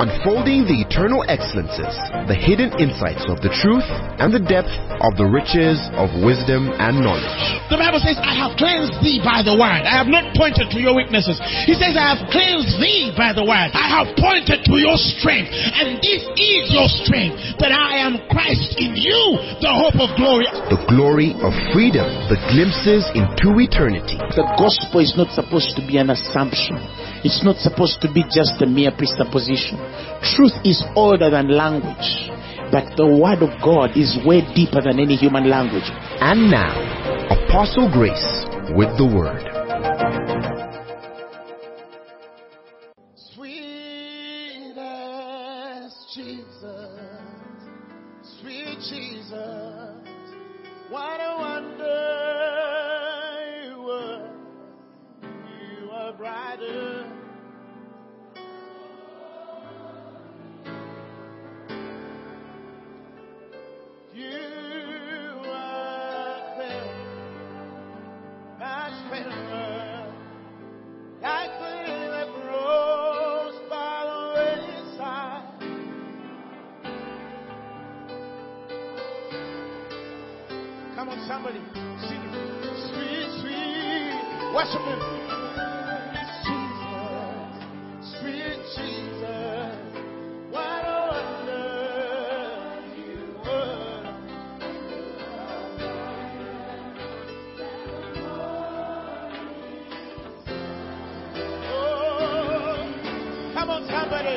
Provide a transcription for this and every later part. unfolding the eternal excellences, the hidden insights of the truth, and the depth of the riches of wisdom and knowledge. The Bible says, I have cleansed thee by the word. I have not pointed to your weaknesses. He says, I have cleansed thee by the word. I have pointed to your strength. And this is your strength, that I am Christ in you, the hope of glory. The glory of freedom, the glimpses into eternity. The gospel is not supposed to be an assumption. It's not supposed to be just a mere presupposition. Truth is older than language, but the word of God is way deeper than any human language. And now, Apostle Grace with the word. Sweet Jesus, what a wonder you were. You are brighter. Somebody sing it. Sweet, sweet, worship him. Sweet Jesus, what a wonder you were. Oh, come on, somebody.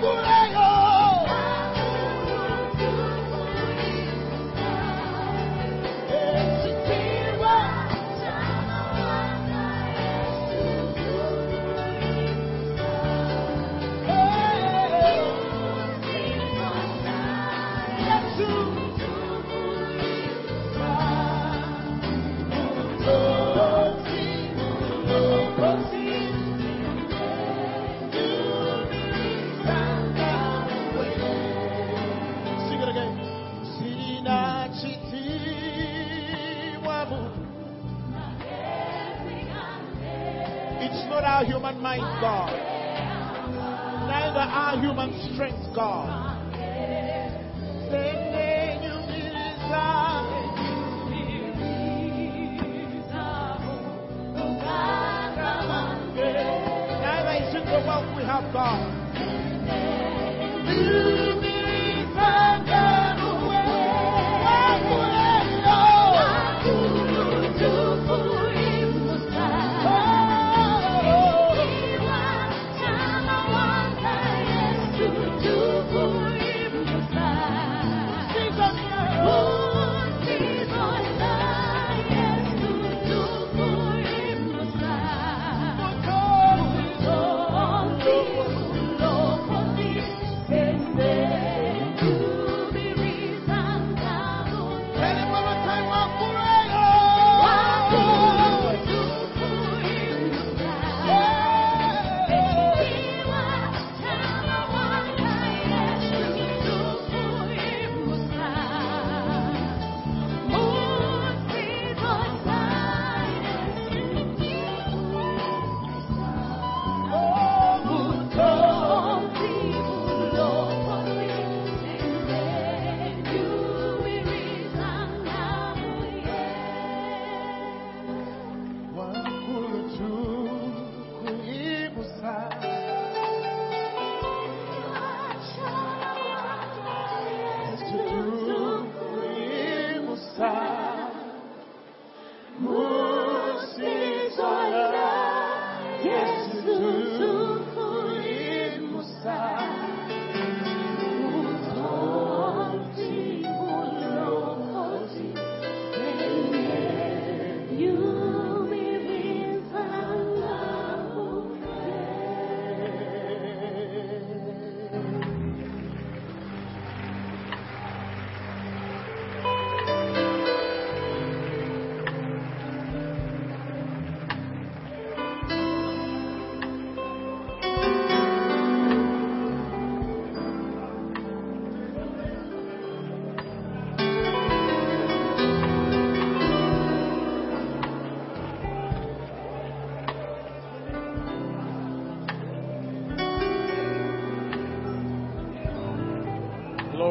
Good. not our human mind, God. Neither our human strength, God. Neither is it the wealth we have, God.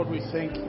We thank you.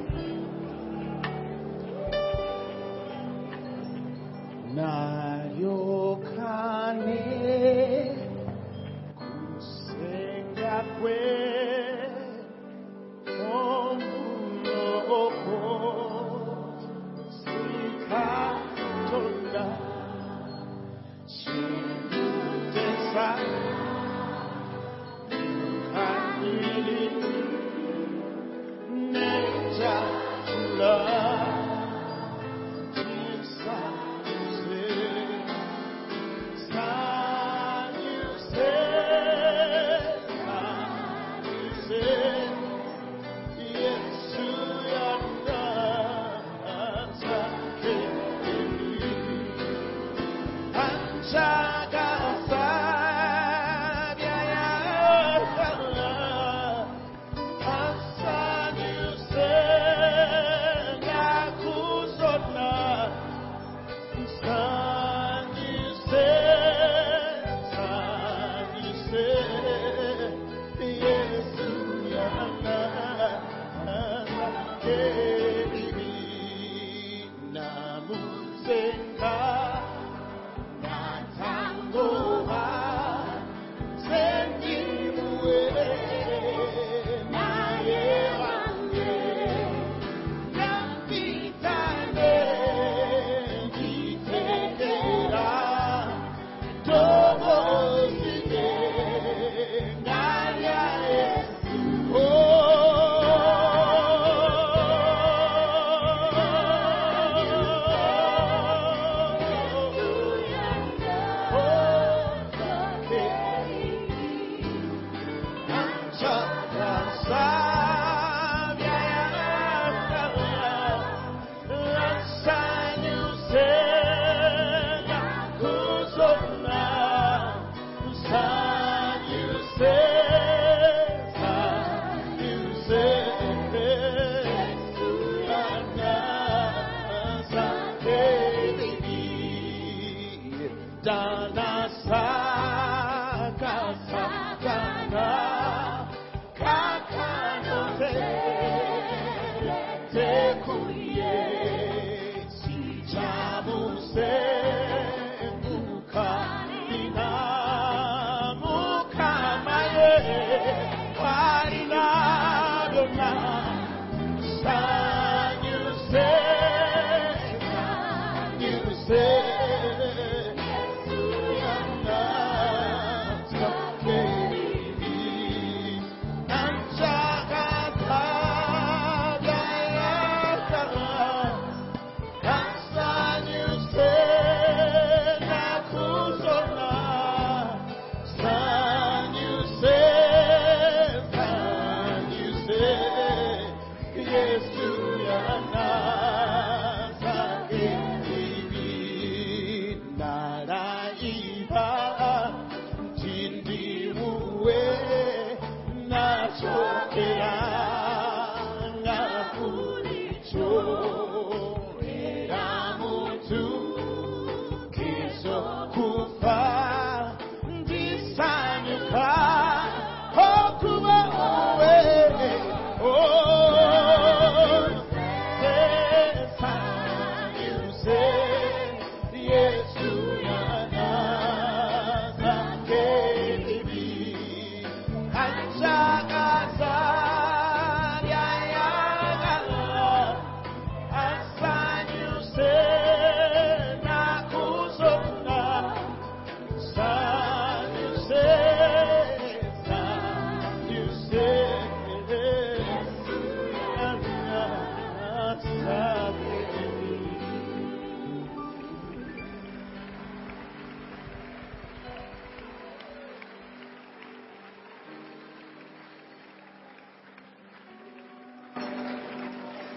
Da da sa.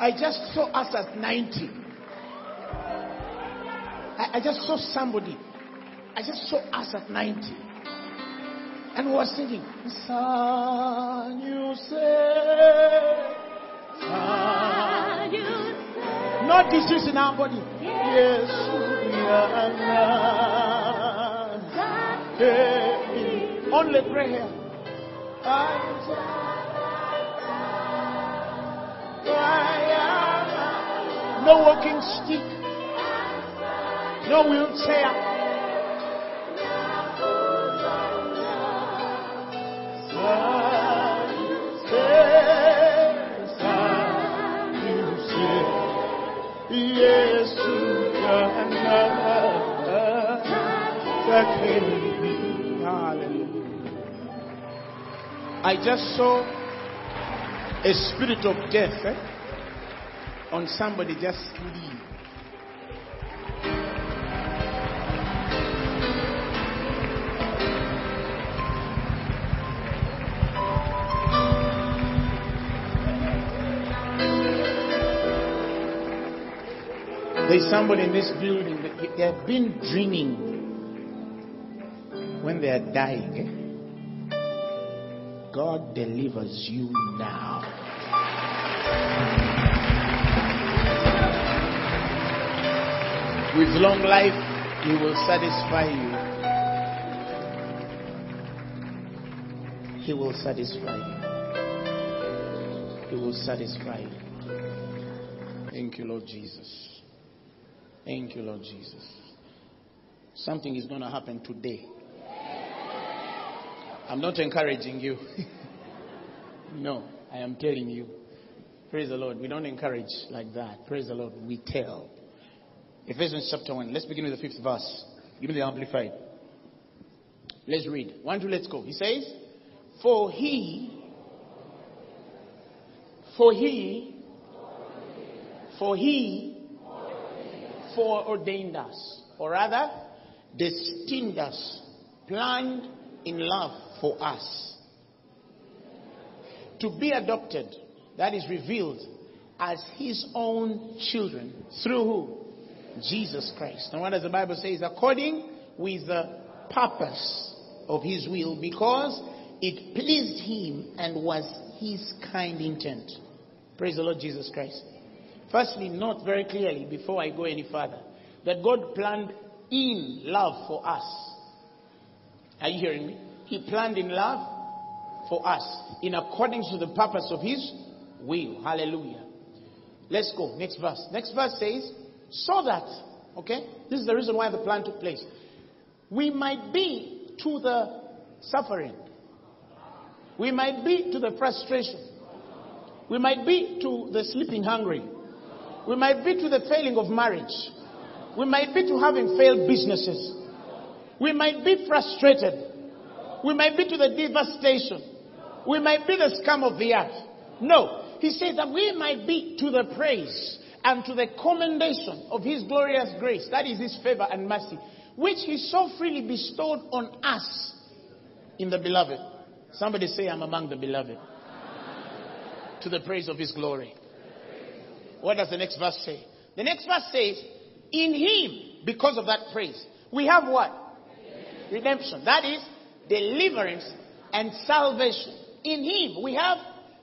I just saw us at 90. I just saw somebody. I just saw us at 90. And we were singing. Son, you say. Son, you say. No disease in our body. Yes, we are. Only prayer. No walking stick, no wheelchair. I just saw a spirit of death, on somebody just leave. There's somebody in this building that they have been dreaming when they are dying. God delivers you now. With long life, He will satisfy you. He will satisfy you. He will satisfy you. Thank you, Lord Jesus. Thank you, Lord Jesus. Something is going to happen today. I'm not encouraging you. No, I am telling you. Praise the Lord. We don't encourage like that. Praise the Lord. We tell. Ephesians chapter 1. Let's begin with the 5th verse. Give me the Amplified. Let's read. 1, 2, let's go. He says, For he foreordained us, or rather, destined us, planned in love for us, to be adopted, that is revealed, as His own children. Through who? Jesus Christ. And what does the Bible say? According with the purpose of His will, because it pleased Him and was His kind intent. Praise the Lord Jesus Christ. Firstly, note very clearly before I go any further that God planned in love for us. Are you hearing me? He planned in love for us in accordance to the purpose of His will. Hallelujah. Let's go. Next verse. Next verse says, so that, okay, this is the reason why the plan took place, we might be to the suffering, we might be to the frustration, we might be to the sleeping hungry, we might be to the failing of marriage, we might be to having failed businesses, we might be frustrated, we might be to the devastation, we might be the scum of the earth. No, He says that we might be to the praise and to the commendation of His glorious grace, that is His favor and mercy, which He so freely bestowed on us in the beloved. Somebody say, I'm among the beloved. To the praise of His glory. What does the next verse say? The next verse says, in Him, because of that praise, we have what? Redemption. That is deliverance and salvation. In Him, we have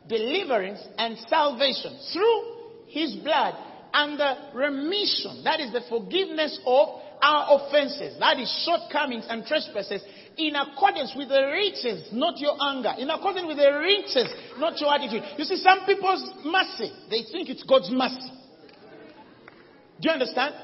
deliverance and salvation through His blood and the remission, that is the forgiveness of our offenses, that is shortcomings and trespasses, in accordance with the riches, not your anger, in accordance with the riches, not your attitude. You see, some people's mercy, they think it's God's mercy. Do you understand?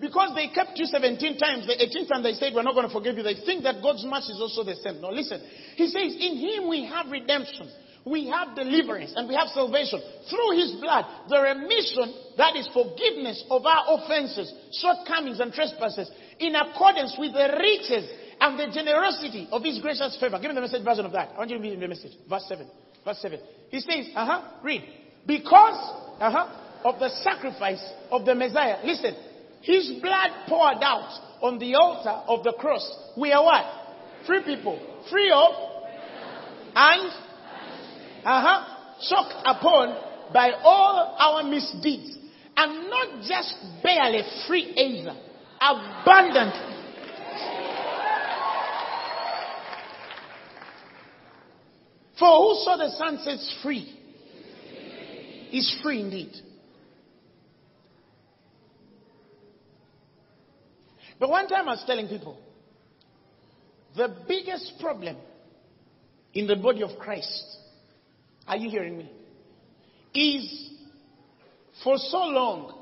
Because they kept you 17 times, the 18th time they said, we're not going to forgive you. They think that God's mercy is also the same. No, listen. He says, in him we have redemption, we have deliverance, and we have salvation. Through his blood, the remission, that is forgiveness of our offenses, shortcomings, and trespasses, in accordance with the riches and the generosity of his gracious favor. Give me the message version of that. I want you to read the message. Verse 7. Verse 7. He says, read. Because, of the sacrifice of the Messiah. Listen. His blood poured out on the altar of the cross. We are what? Free people. Free of and shocked upon by all our misdeeds. And not just barely free either. Abundantly. For whoso the Son sets free is free indeed. But one time I was telling people, the biggest problem in the body of Christ, are you hearing me? Is for so long,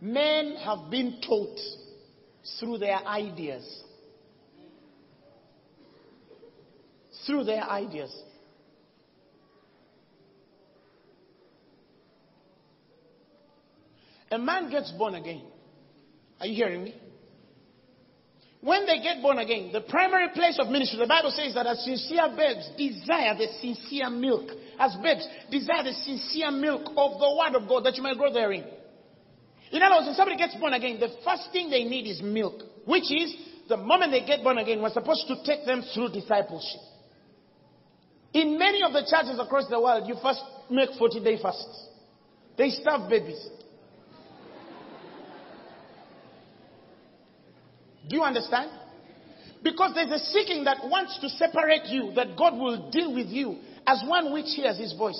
men have been taught through their ideas. Through their ideas. A man gets born again. Are you hearing me? When they get born again, the primary place of ministry, the Bible says that as sincere babes desire the sincere milk. As babes desire the sincere milk of the word of God that you may grow therein. In other words, when somebody gets born again, the first thing they need is milk. Which is, the moment they get born again, we're supposed to take them through discipleship. In many of the churches across the world, you first make 40-day fasts. They starve babies. Do you understand? Because there's a seeking that wants to separate you, that God will deal with you as one which hears his voice.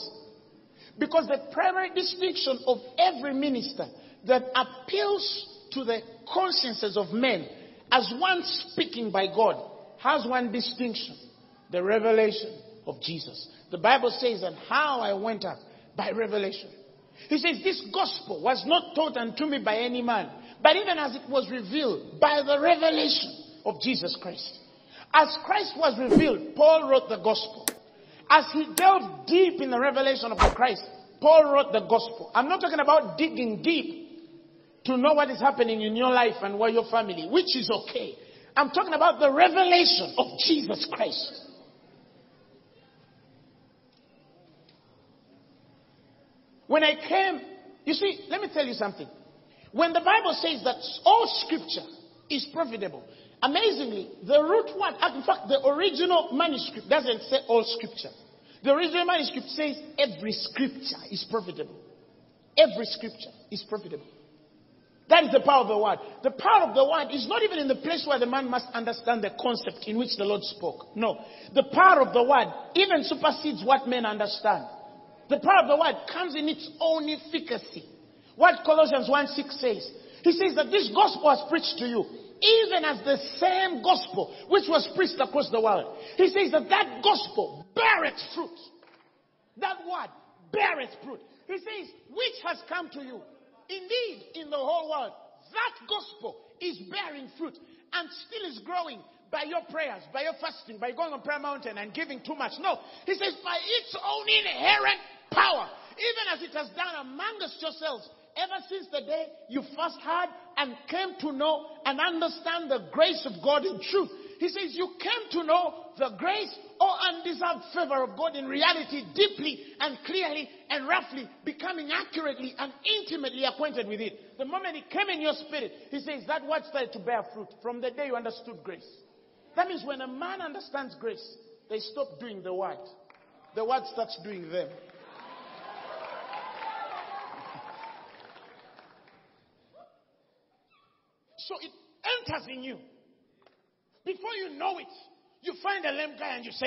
Because the primary distinction of every minister that appeals to the consciences of men as one speaking by God has one distinction: the revelation of Jesus. The Bible says, and how I went up by revelation. He says, this gospel was not taught unto me by any man, but even as it was revealed by the revelation of Jesus Christ. As Christ was revealed, Paul wrote the gospel. As he delved deep in the revelation of Christ, Paul wrote the gospel. I'm not talking about digging deep to know what is happening in your life and where your family, which is okay. I'm talking about the revelation of Jesus Christ. When I came, you see, let me tell you something. When the Bible says that all scripture is profitable, amazingly, the root word, in fact, the original manuscript doesn't say all scripture. The original manuscript says every scripture is profitable. Every scripture is profitable. That is the power of the word. The power of the word is not even in the place where the man must understand the concept in which the Lord spoke. No. The power of the word even supersedes what men understand. The power of the word comes in its own efficacy. What Colossians 1:6 says. He says that this gospel was preached to you, even as the same gospel which was preached across the world. He says that that gospel beareth fruit. That word beareth fruit. He says, which has come to you, indeed, in the whole world. That gospel is bearing fruit and still is growing by your prayers, by your fasting, by going on prayer mountain and giving too much. No, he says by its own inherent power, even as it has done amongst yourselves, ever since the day you first heard and came to know and understand the grace of God in truth. He says you came to know the grace or undeserved favor of God in reality deeply and clearly and roughly, becoming accurately and intimately acquainted with it. The moment it came in your spirit, he says that word started to bear fruit from the day you understood grace. That means when a man understands grace, they stop doing the word. The word starts doing them. So it enters in you. Before you know it, you find a lame guy and you say,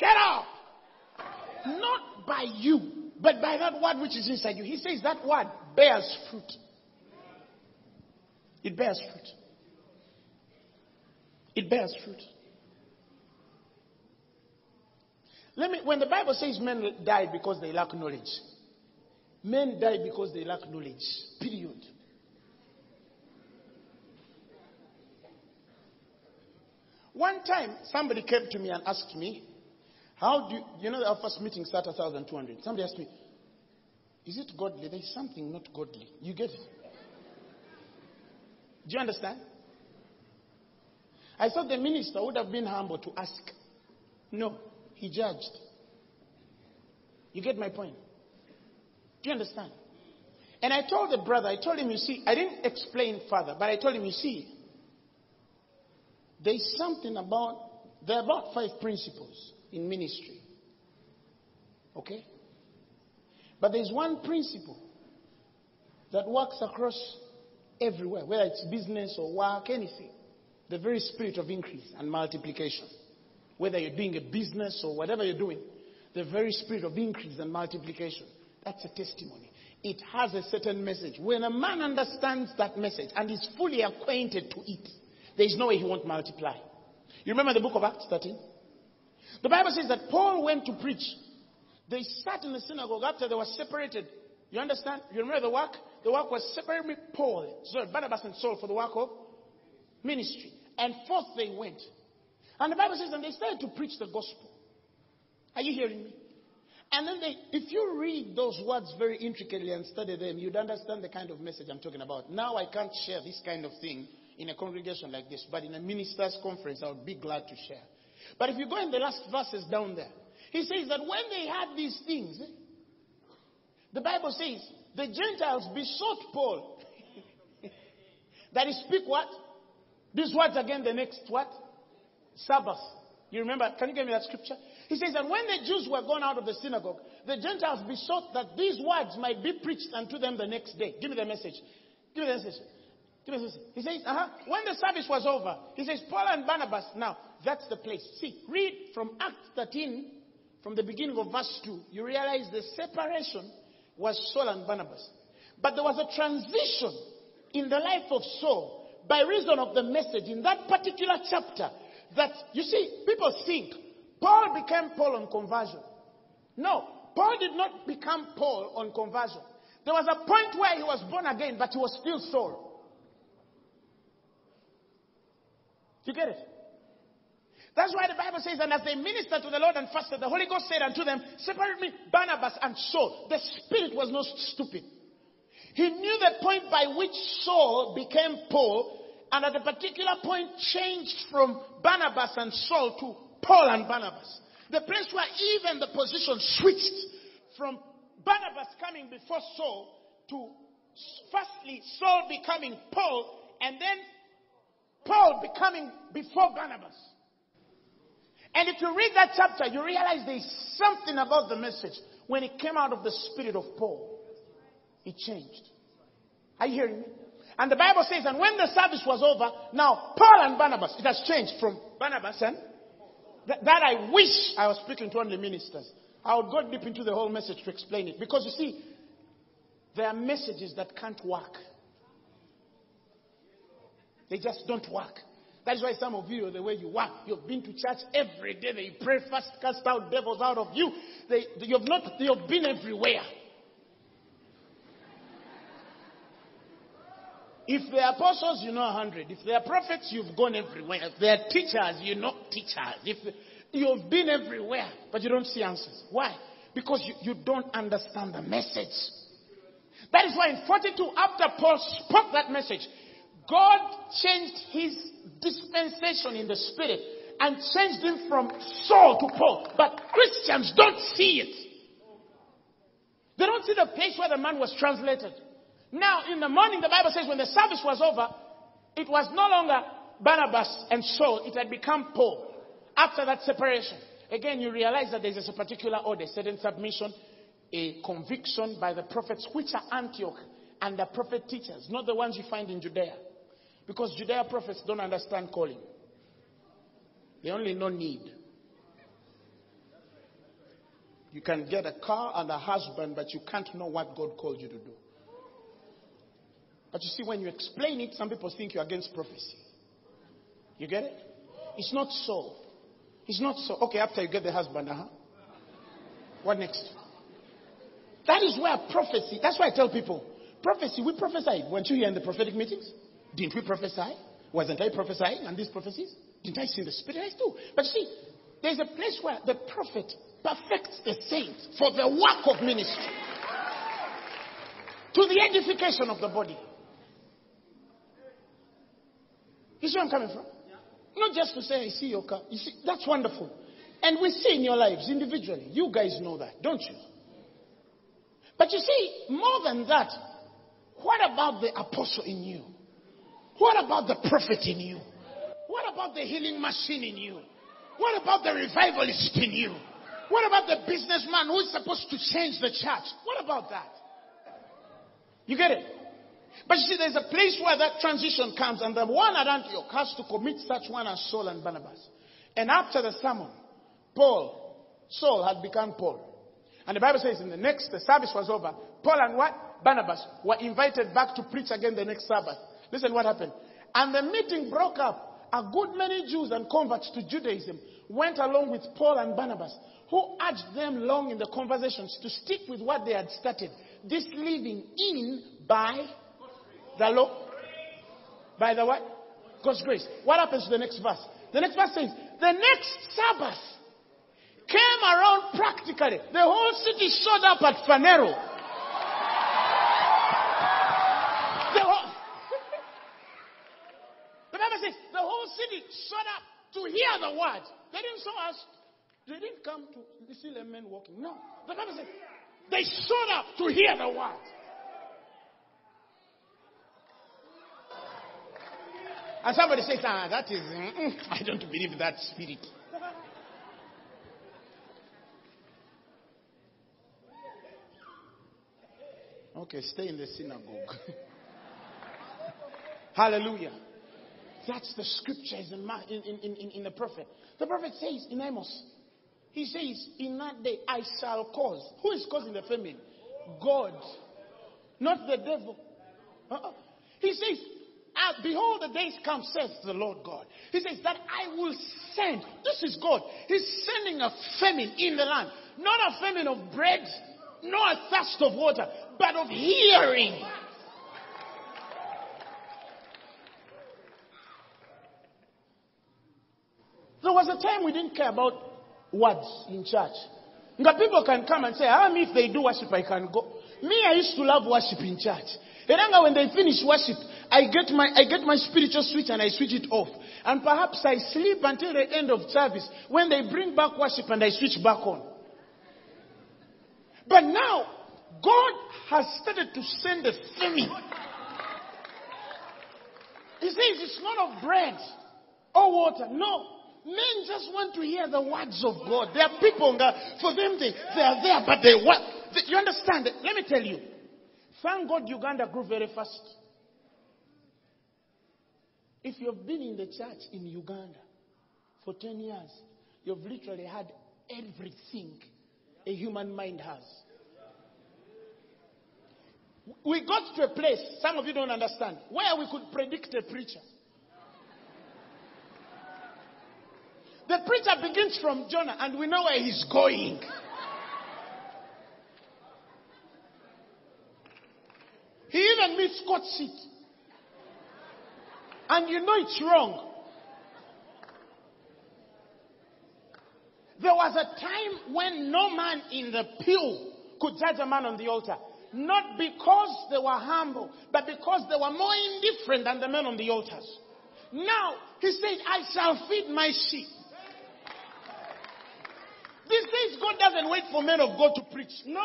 get up. Not by you, but by that word which is inside you. He says that word bears fruit. It bears fruit. It bears fruit. When the Bible says men die because they lack knowledge, men die because they lack knowledge. Period. One time, somebody came to me and asked me, how do you know our first meeting started at 1,200? Somebody asked me, is it godly? There is something not godly. You get it? Do you understand? I thought the minister would have been humble to ask. No, he judged. You get my point? Do you understand? And I told the brother, I told him, you see, I didn't explain further, but I told him, you see, there are about 5 principles in ministry. Okay? But there's one principle that works across everywhere, whether it's business or work, anything. The very spirit of increase and multiplication. Whether you're doing a business or whatever you're doing, the very spirit of increase and multiplication. That's a testimony. It has a certain message. When a man understands that message and is fully acquainted to it, there is no way he won't multiply. You remember the book of Acts 13? The Bible says that Paul went to preach. They sat in the synagogue after they were separated. You understand? You remember the work? The work was separated Paul, Barnabas and Saul for the work of ministry. And forth they went. And the Bible says, and they started to preach the gospel. Are you hearing me? And then if you read those words very intricately and study them, you'd understand the kind of message I'm talking about. Now I can't share this kind of thing in a congregation like this, but in a minister's conference, I would be glad to share. But if you go in the last verses down there, he says that when they had these things, the Bible says, the Gentiles besought Paul that he speak what? These words again, the next what? Sabbath. You remember? Can you give me that scripture? He says that when the Jews were gone out of the synagogue, the Gentiles besought that these words might be preached unto them the next day. Give me the message. Give me the message. Give me the message. He says, when the service was over, he says, Paul and Barnabas. Now, that's the place. See, read from Acts 13, from the beginning of verse 2, you realize the separation was Saul and Barnabas. But there was a transition in the life of Saul by reason of the message in that particular chapter. That, you see, people think Paul became Paul on conversion. No, Paul did not become Paul on conversion. There was a point where he was born again, but he was still Saul. You get it? That's why the Bible says, and as they ministered to the Lord and fasted, the Holy Ghost said unto them, separate me, Barnabas and Saul. The Spirit was not stupid. He knew the point by which Saul became Paul, and at a particular point changed from Barnabas and Saul to Paul and Barnabas. The place where even the position switched from Barnabas coming before Saul to firstly Saul becoming Paul and then Paul becoming before Barnabas. And if you read that chapter, you realize there's something about the message. When it came out of the spirit of Paul, it changed. Are you hearing me? And the Bible says, and when the service was over, now Paul and Barnabas, it has changed from Barnabas and that I wish I was speaking to only ministers. I would go deep into the whole message to explain it. Because you see, there are messages that can't work. They just don't work. That's why some of you, the way you work, you've been to church every day. They pray, fast, cast out devils out of you. You've been everywhere. If they are apostles, you know 100. If they are prophets, you've gone everywhere. If they are teachers, you know teachers. You've been everywhere, but you don't see answers. Why? Because you don't understand the message. That is why in 42, after Paul spoke that message, God changed his dispensation in the spirit and changed him from Saul to Paul. But Christians don't see it. They don't see the place where the man was translated. Now, in the morning, the Bible says when the service was over, it was no longer Barnabas and Saul. It had become Paul after that separation. Again, you realize that there's a particular order, certain submission, a conviction by the prophets, which are Antioch and the prophet teachers, not the ones you find in Judea. Because Judea prophets don't understand calling. They only know need. You can get a car and a husband, but you can't know what God called you to do. But you see, when you explain it, some people think you're against prophecy. You get it? It's not so. It's not so. Okay, after you get the husband, what next? That is where prophecy, that's why I tell people, prophecy, we prophesied. Weren't you here in the prophetic meetings? Didn't we prophesy? Wasn't I prophesying on these prophecies? Did I see the Spirit? I do. But see, there's a place where the prophet perfects the saint for the work of ministry, to the edification of the body. You see where I'm coming from? Not just to say, I see your car. You see, that's wonderful. And we see in your lives individually. You guys know that, don't you? But you see, more than that, what about the apostle in you? What about the prophet in you? What about the healing machine in you? What about the revivalist in you? What about the businessman who is supposed to change the church? What about that? You get it? But you see, there's a place where that transition comes, and the one at Antioch has to commit such one as Saul and Barnabas. And after the sermon, Saul had become Paul. And the Bible says in the service was over, Paul and what? Barnabas were invited back to preach again the next Sabbath. Listen what happened. And the meeting broke up. A good many Jews and converts to Judaism went along with Paul and Barnabas, who urged them long in the conversations to stick with what they had started. This living in by the law, by the what? God's grace. What happens to the next verse? The next verse says, the next Sabbath came around practically. The whole city showed up at Phaneroo. The Bible says, the whole city showed up to hear the word. They didn't show us. They didn't come to see the men walking. No. The Bible says, they showed up to hear the word. And somebody says, that is, I don't believe that spirit. Okay, stay in the synagogue. Hallelujah. That's the scriptures in the prophet. The prophet says in Amos, he says, in that day I shall cause. Who is causing the famine? God. Not the devil. He says, behold, the days come, says the Lord God. He says that I will send. This is God. He's sending a famine in the land. Not a famine of bread, nor a thirst of water, but of hearing. There was a time we didn't care about words in church. But people can come and say, if they do worship, I can go. Me, I used to love worship in church. When they finish worship, I get my spiritual switch and I switch it off. And perhaps I sleep until the end of service when they bring back worship and I switch back on. But now, God has started to send a famine. He says it's not of bread or water. No. Men just want to hear the words of God. There are people, for them, they are there, but they want. You understand? Let me tell you. Thank God Uganda grew very fast. If you've been in the church in Uganda for 10 years, you've literally had everything a human mind has. We got to a place, some of you don't understand, where we could predict a preacher. The preacher begins from Jonah and we know where he's going. He even meets Scott's seat. And you know it's wrong. There was a time when no man in the pew could judge a man on the altar. Not because they were humble, but because they were more indifferent than the men on the altars. Now, he says, I shall feed my sheep. This says God doesn't wait for men of God to preach. No.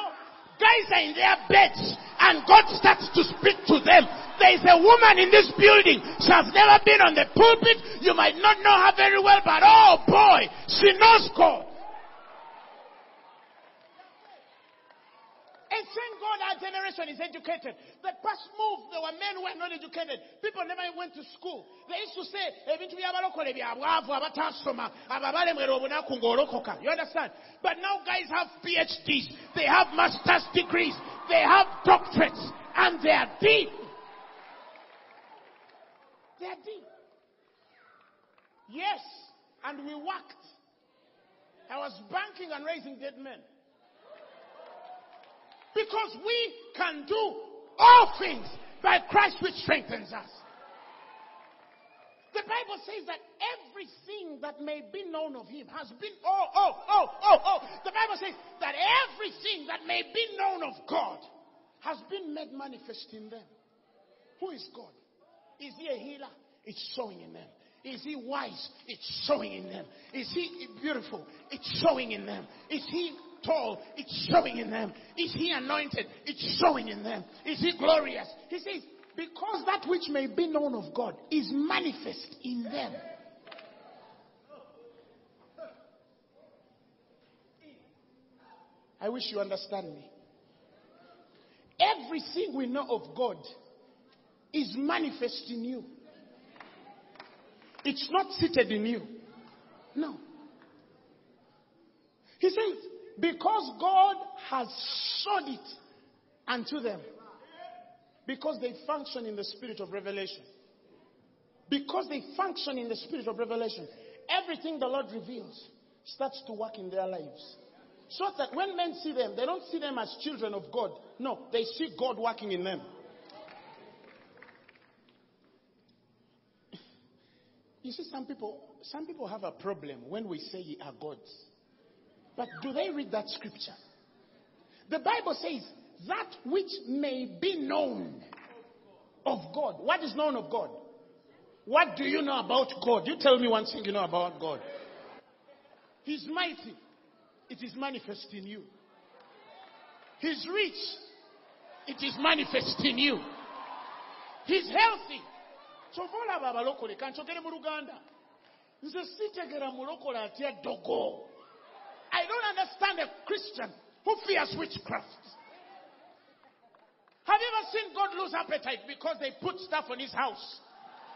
Guys are in their beds and God starts to speak to them. There is a woman in this building. She has never been on the pulpit. You might not know her very well, but oh boy, she knows God. And thank God our generation is educated. The past move, there were men who were not educated. People never went to school. They used to say, you understand? But now guys have PhDs. They have master's degrees. They have doctorates. And they are deep. They are deep. Yes. And we worked. I was banking and raising dead men. Because we can do all things by Christ which strengthens us. The The Bible says that everything that may be known of him has been, the Bible says that everything that may be known of God has been made manifest in them. Who is God? Is he a healer? It's showing in them. Is he wise? It's showing in them. Is he beautiful? It's showing in them. Is he tall? It's showing in them. Is he anointed? It's showing in them. Is he glorious? He says, because that which may be known of God is manifest in them. I wish you understand me. Everything we know of God is manifest in you. It's not seated in you. No. He says, because God has showed it unto them. Because they function in the spirit of revelation. Because they function in the spirit of revelation. Everything the Lord reveals starts to work in their lives. So that when men see them, they don't see them as children of God. No, they see God working in them. You see, some people have a problem when we say ye are gods. But do they read that scripture? The Bible says, that which may be known of God. What is known of God? What do you know about God? You tell me one thing you know about God. He's mighty. It is manifest in you. He's rich. It is manifest in you. He's healthy. I don't understand a Christian who fears witchcraft. Have you ever seen God lose appetite because they put stuff on his house?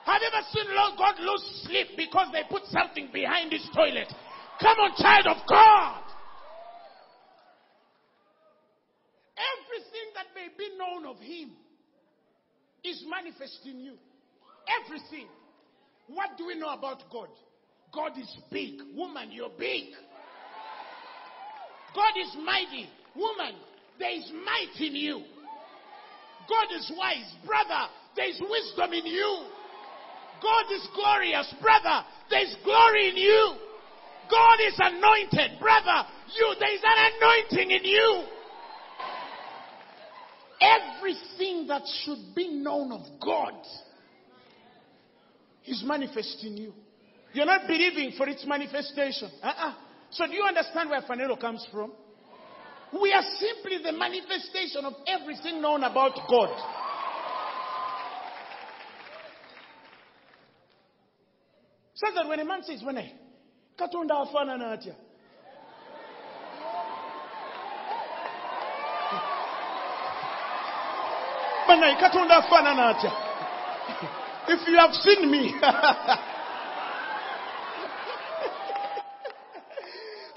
Have you ever seen God lose sleep because they put something behind his toilet? Come on, child of God. Everything that may be known of him is manifest in you. Everything. What do we know about God? God is big. Woman, you're big. God is mighty. Woman, there is might in you. God is wise. Brother, there is wisdom in you. God is glorious. Brother, there is glory in you. God is anointed. Brother, there is an anointing in you. Everything that should be known of God is manifest in you. You're not believing for its manifestation. So do you understand where Phaneroo comes from? We are simply the manifestation of everything known about God. So that when a man says, when I katunda afana na atya. When I katunda afana na atya. If you have seen me.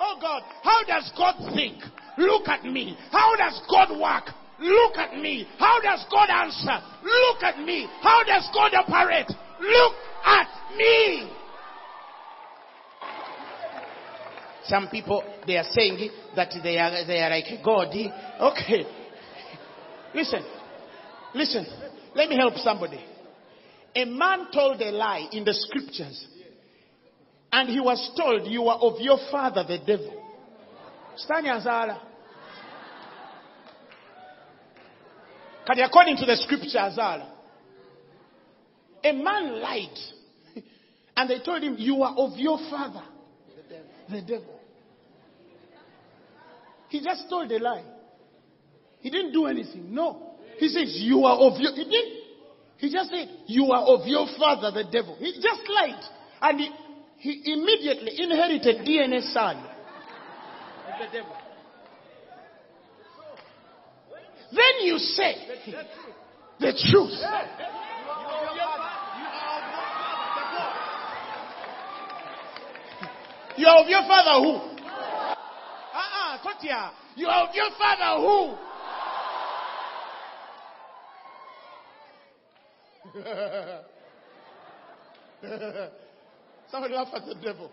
Oh God, how does God think? Look at me. How does God work? Look at me. How does God answer? Look at me. How does God operate? Look at me. Some people, they are saying that they are like God. Okay. Listen. Let me help somebody. A man told a lie in the scriptures. And he was told, you are of your father, the devil. Stanya Zala. According to the scripture, Azala, a man lied, and they told him, you are of your father, the devil. He just told a lie. He didn't do anything. No. He says, you are of your... He just said, you are of your father, the devil. He just lied. And he immediately inherited DNA son. The devil. Then you say the truth. You are of your father who? Kotia. You are of your father who? Somebody laugh at the devil.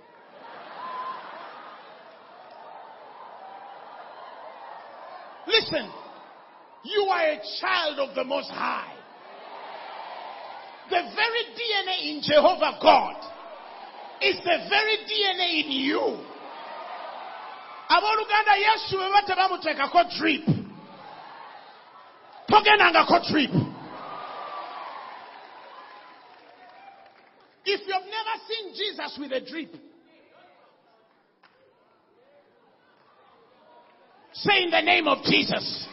Listen, you are a child of the Most High. The very DNA in Jehovah God is the very DNA in you. Aboluganda Yesu webate bamuteka ko drip. Togenanga ko drip. If you've never seen Jesus with a drip, say in the name of Jesus,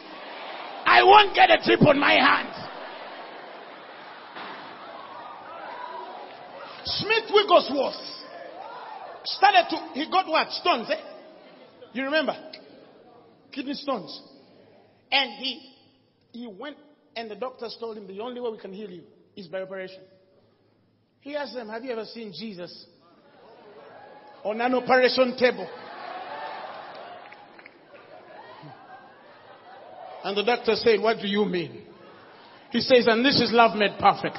I won't get a drip on my hand. Smith Wigglesworth started to, he got what? Stones, eh? You remember? Kidney stones. And he went, and the doctors told him, the only way we can heal you is by operation. He asked them, have you ever seen Jesus on an operation table? And the doctor said, what do you mean? He says, and this is love made perfect.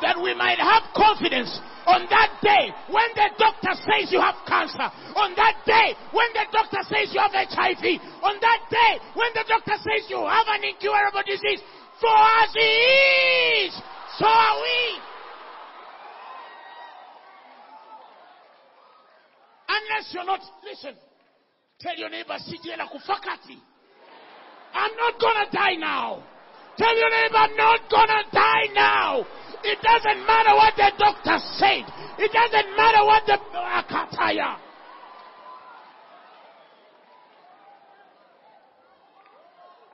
That we might have confidence on that day when the doctor says you have cancer, on that day when the doctor says you have HIV, on that day when the doctor says you have an incurable disease. For as he is, so are we. Unless you're not, listen, tell your neighbor, I'm not gonna die now. Tell your neighbor, I'm not gonna die now. It doesn't matter what the doctor said. It doesn't matter what the Akataya.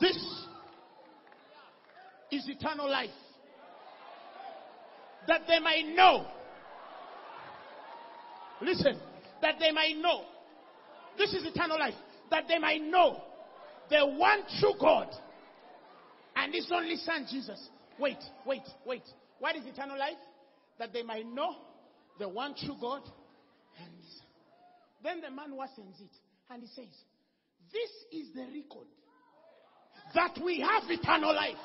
This is eternal life. That they might know. Listen, that they might know. This is eternal life. That they might know the one true God and his only Son, Jesus. Wait. What is eternal life? That they might know the one true God and his Son. Then the man worsens it. And he says, this is the record that we have eternal life.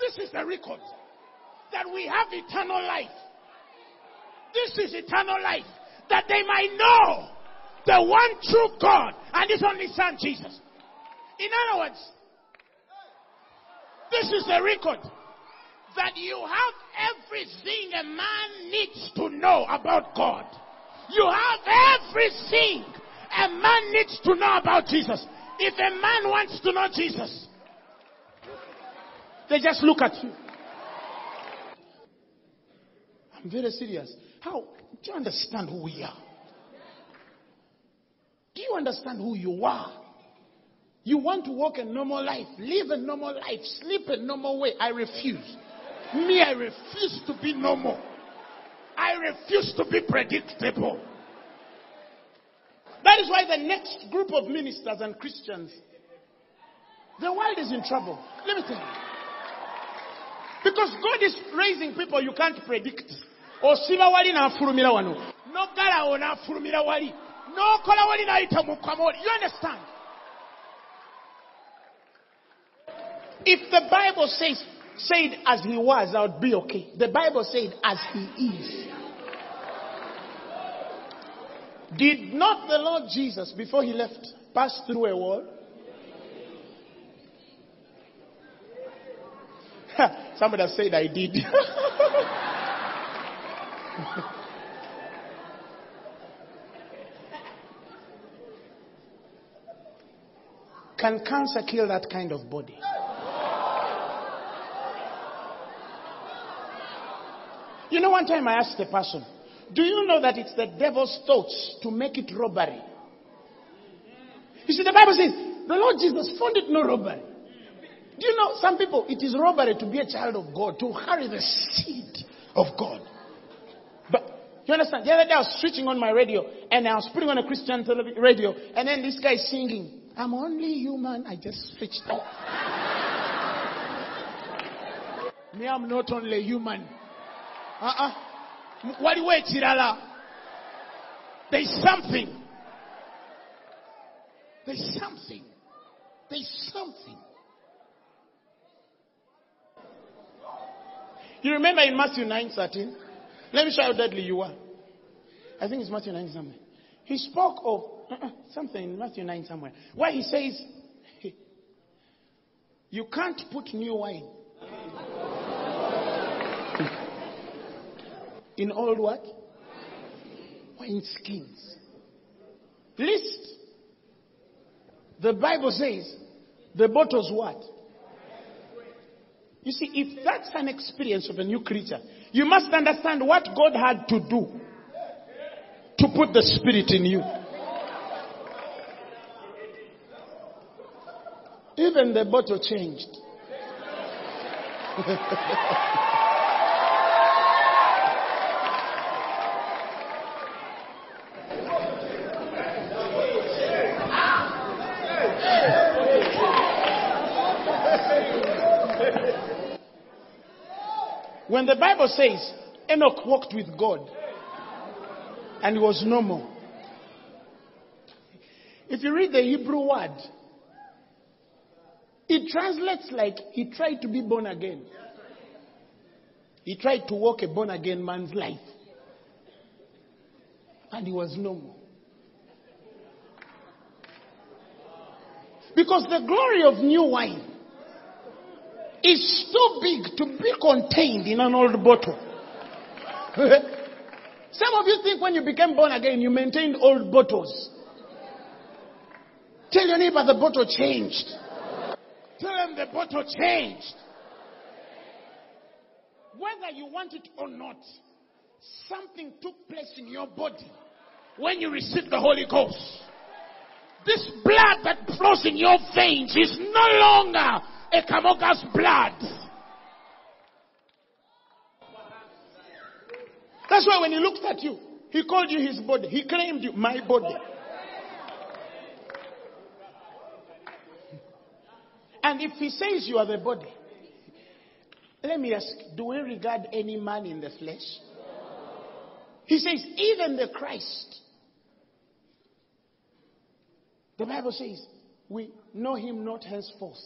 This is the record that we have eternal life. This is eternal life. That they might know the one true God and his only Son, Jesus. In other words, this is the record that you have everything a man needs to know about God. You have everything a man needs to know about Jesus. If a man wants to know Jesus, they just look at you. I'm very serious. How do you understand who we are? Do you understand who you are? You want to walk a normal life, live a normal life, sleep a normal way. I refuse. I refuse to be normal. I refuse to be predictable. That is why the next group of ministers and Christians, the world is in trouble. Let me tell you. Because God is raising people you can't predict. You understand? If the Bible said as he was, I would be okay. The Bible said as he is. Did not the Lord Jesus, before he left, pass through a wall? Somebody said I did. Can cancer kill that kind of body? You know, one time I asked a person, do you know that it's the devil's thoughts to make it robbery? You see, the Bible says, the Lord Jesus found it no robbery. Do you know, some people, it is robbery to be a child of God, to carry the seed of God. But, you understand, the other day I was switching on my radio, and I was putting on a Christian radio, and then this guy singing, I'm only human, I just switched off. Me, I'm not only human. There's something. You remember in Matthew 9:13? Let me show you how deadly you are. I think it's Matthew 9 something. He spoke of something in Matthew 9 somewhere, where he says, you can't put new wine in old what? Wine skins. List. The Bible says, the bottle's what? You see, if that's an experience of a new creature, you must understand what God had to do to put the Spirit in you. Even the bottle changed. When the Bible says Enoch walked with God and was no more. If you read the Hebrew word, it translates like he tried to be born again. He tried to walk a born again man's life. And he was no more. Because the glory of new wine is too big to be contained in an old bottle. Some of you think when you became born again, you maintained old bottles. Tell your neighbor the bottle changed. Tell them the bottle changed. Whether you want it or not, something took place in your body when you received the Holy Ghost. This blood that flows in your veins is no longer a Kamoga's blood. That's why when he looked at you, he called you his body. He claimed you, my body. And if he says you are the body, let me ask, do we regard any man in the flesh? He says, even the Christ. The Bible says, we know him not henceforth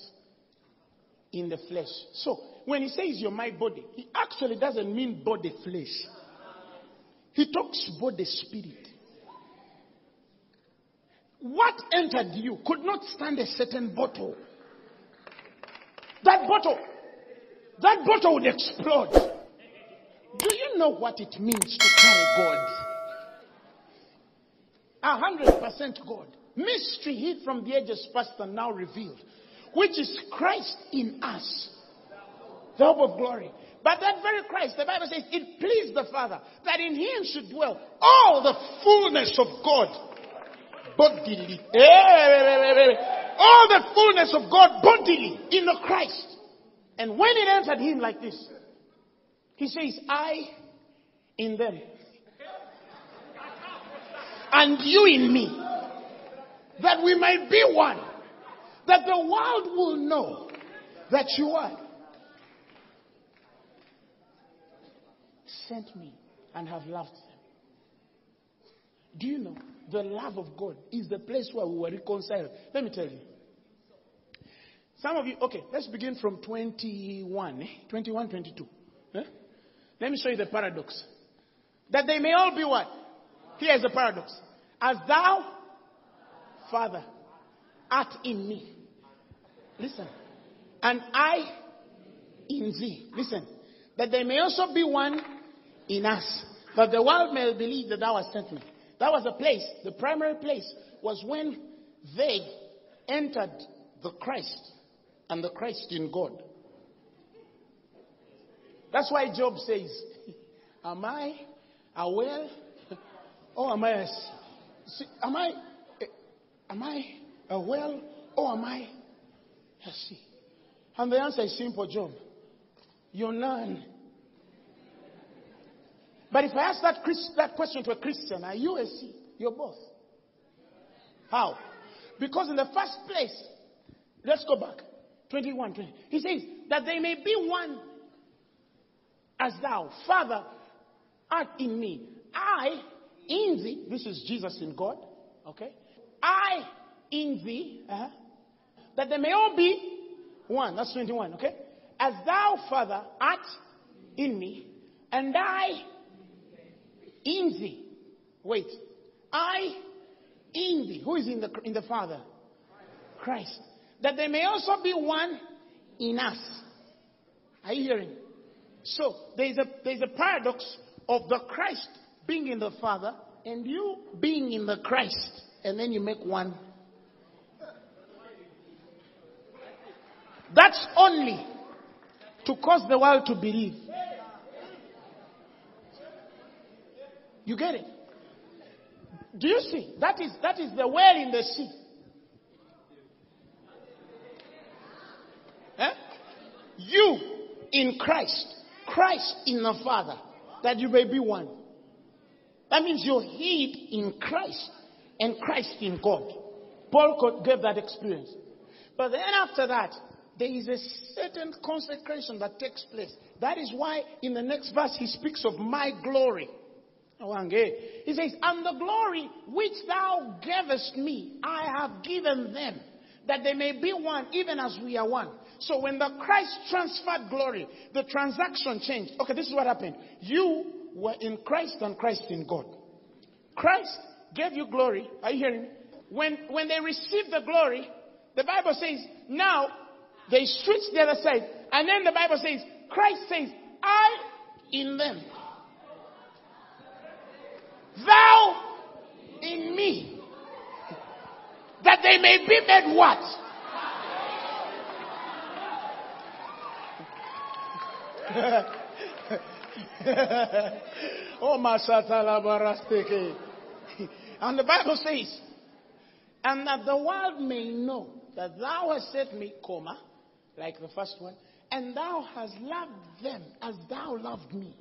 in the flesh. So, when he says you're my body, he actually doesn't mean body flesh. He talks body spirit. What entered you could not stand a certain bottle. That bottle would explode. Do you know what it means to carry God? 100% God. Mystery hid from the ages past and now revealed, which is Christ in us, the hope of glory. But that very Christ, the Bible says, it pleased the Father that in him should dwell all the fullness of God bodily. All the fullness of God bodily in the Christ. And when it entered him like this, he says, I in them and you in me, that we might be one, that the world will know that you are sent me and have loved them. Do you know the love of God is the place where we were reconciled? Let me tell you. Some of you, okay, let's begin from 21, 22. Let me show you the paradox. That they may all be what? Here is the paradox. As thou, Father, art in me. Listen. And I in thee. Listen. That they may also be one in us, that the world may believe that thou hast sent me. That was the place. The primary place was when they entered the Christ and the Christ in God. That's why Job says, am I a well or am I a sea? And the answer is simple, Job. You're none. But if I ask that question to a Christian, are you a sea? You're both. How? Because in the first place, let's go back. 21. He says, that they may be one as thou, Father, art in me. I in thee. This is Jesus in God. Okay? I in thee. That they may all be one. That's 21. Okay? As thou, Father, art in me, and I in thee. Wait. I in thee. Who is in the Father? Christ. That there may also be one in us. Are you hearing? So there is a paradox of the Christ being in the Father and you being in the Christ, and then you make one. That's only to cause the world to believe. You get it? Do you see? That is the whale in the sea. Eh? You in Christ, Christ in the Father, that you may be one. That means you're hid in Christ and Christ in God. Paul gave that experience. But then after that, there is a certain consecration that takes place. That is why in the next verse he speaks of my glory. He says, and the glory which thou gavest me, I have given them, that they may be one, even as we are one. So when the Christ transferred glory, the transaction changed. Okay, this is what happened. You were in Christ and Christ in God. Christ gave you glory. Are you hearing me? When they received the glory, the Bible says, now they switched the other side. And then the Bible says, Christ says, I in them, thou in me, that they may be made what? And the Bible says, and that the world may know that thou hast sent me, like the first one, and thou hast loved them as thou loved me.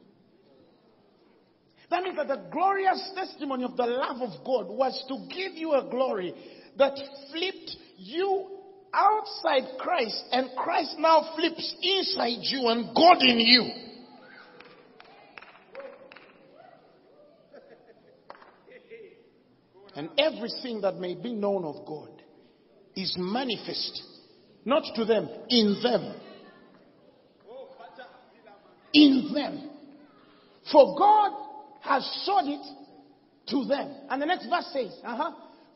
That means that the glorious testimony of the love of God was to give you a glory that flipped you outside Christ, and Christ now flips inside you and God in you. And everything that may be known of God is manifest, not to them, in them. In them. For God has showed it to them. And the next verse says,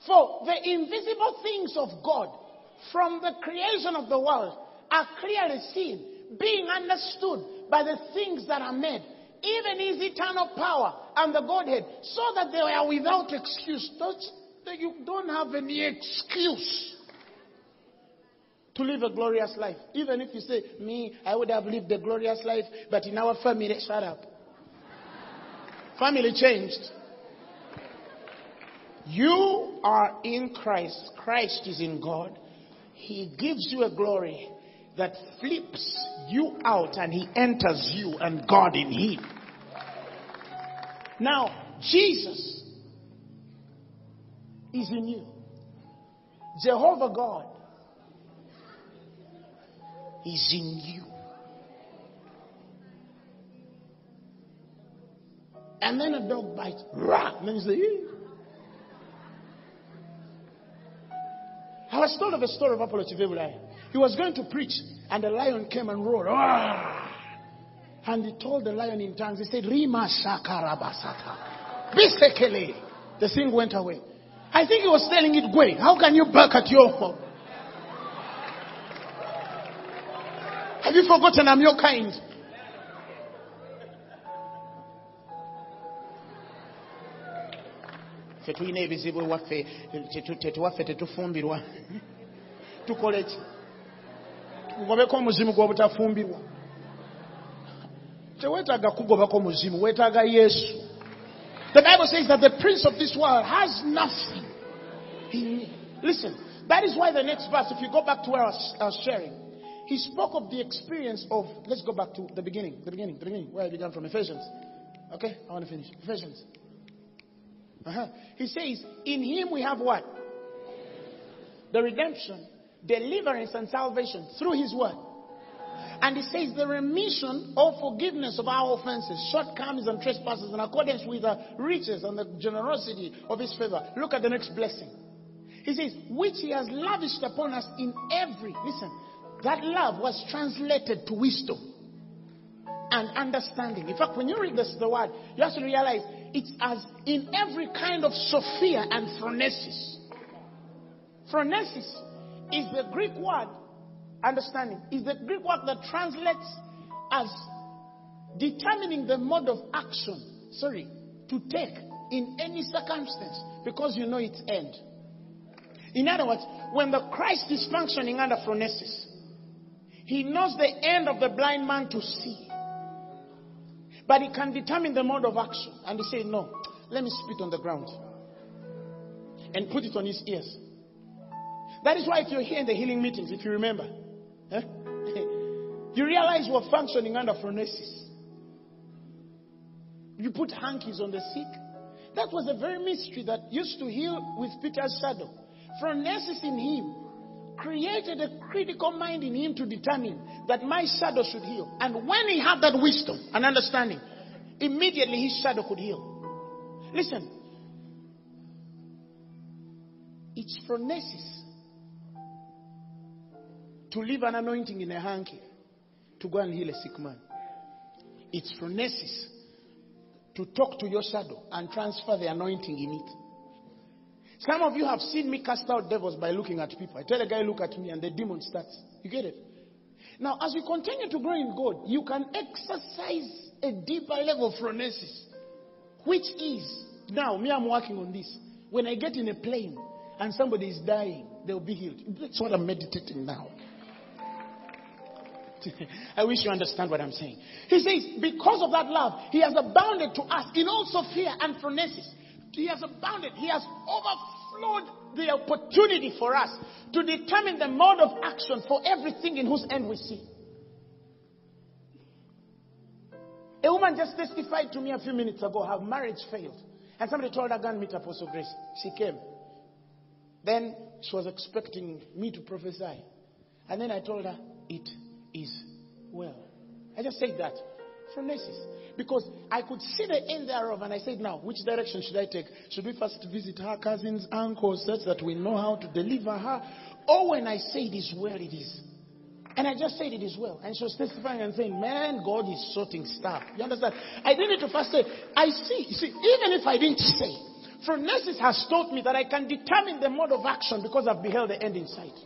for the invisible things of God from the creation of the world are clearly seen, being understood by the things that are made, even his eternal power and the Godhead, so that they are without excuse. You don't have any excuse to live a glorious life. Even if you say, me, I would have lived a glorious life, but in our family, shut up. Family changed. You are in Christ. Christ is in God. He gives you a glory that flips you out and he enters you and God in him. Now, Jesus is in you. Jehovah God is in you. And then a dog bites. Rah! And then you say, ew. I was told of a story of Apollo Chibebula. He was going to preach, and the lion came and roared. Rah! And he told the lion in tongues, he said, Rima shakarabasaka. Bisekele. The thing went away. I think he was telling it, Gwe, how can you bark at your home? Have you forgotten I'm your kind? The Bible says that the prince of this world has nothing in me. Listen, that is why the next verse, if you go back to where I was sharing, he spoke of the experience of, let's go back to the beginning, where I began from, Ephesians. Okay, I want to finish. Ephesians. He says, in him we have what? The redemption, deliverance and salvation through his word. And he says the remission or forgiveness of our offenses, shortcomings and trespasses in accordance with the riches and the generosity of his favor. Look at the next blessing. He says, which he has lavished upon us in every, listen, that love was translated to wisdom and understanding. In fact, when you read this, the word, you have to realize It's as in every kind of sophia and phronesis. Phronesis is the Greek word, understanding, is the Greek word that translates as determining the mode of action, to take in any circumstance because you know its end. In other words, when the Christ is functioning under phronesis, he knows the end of the blind man to see. But he can determine the mode of action. And he says, no, let me spit on the ground and put it on his ears. That is why if you're here in the healing meetings, if you remember, you realize we're functioning under phronesis. You put hankies on the sick. That was a very mystery that used to heal with Peter's shadow. Phronesis in him created a critical mind in him to determine that my shadow should heal. And when he had that wisdom and understanding, immediately his shadow could heal. Listen, it's phronesis to leave an anointing in a hanky to go and heal a sick man. It's phronesis to talk to your shadow and transfer the anointing in it. Some of you have seen me cast out devils by looking at people. I tell a guy, look at me, and the demon starts. You get it? Now, as you continue to grow in God, you can exercise a deeper level of phronesis, which is, now, me, I'm working on this. When I get in a plane and somebody is dying, they'll be healed. That's what I'm meditating now. I wish you understand what I'm saying. He says, because of that love, he has abounded to us in all Sophia and phronesis. He has abounded. He has overflowed the opportunity for us to determine the mode of action for everything in whose end we see. A woman just testified to me a few minutes ago how marriage failed. And somebody told her, go and meet Apostle Grace. She came. Then she was expecting me to prophesy. And then I told her, it is well. I just said that. Phronesis. Because I could see the end thereof, and I said, now, which direction should I take? Should we first visit her cousins, uncles, such that we know how to deliver her? Or when I say it is well, it is. And I just said it is well. And she was testifying and saying, man, God is sorting stuff. You understand? I didn't need to first say, I see. You see, even if I didn't say, phronesis has taught me that I can determine the mode of action because I've beheld the end in sight.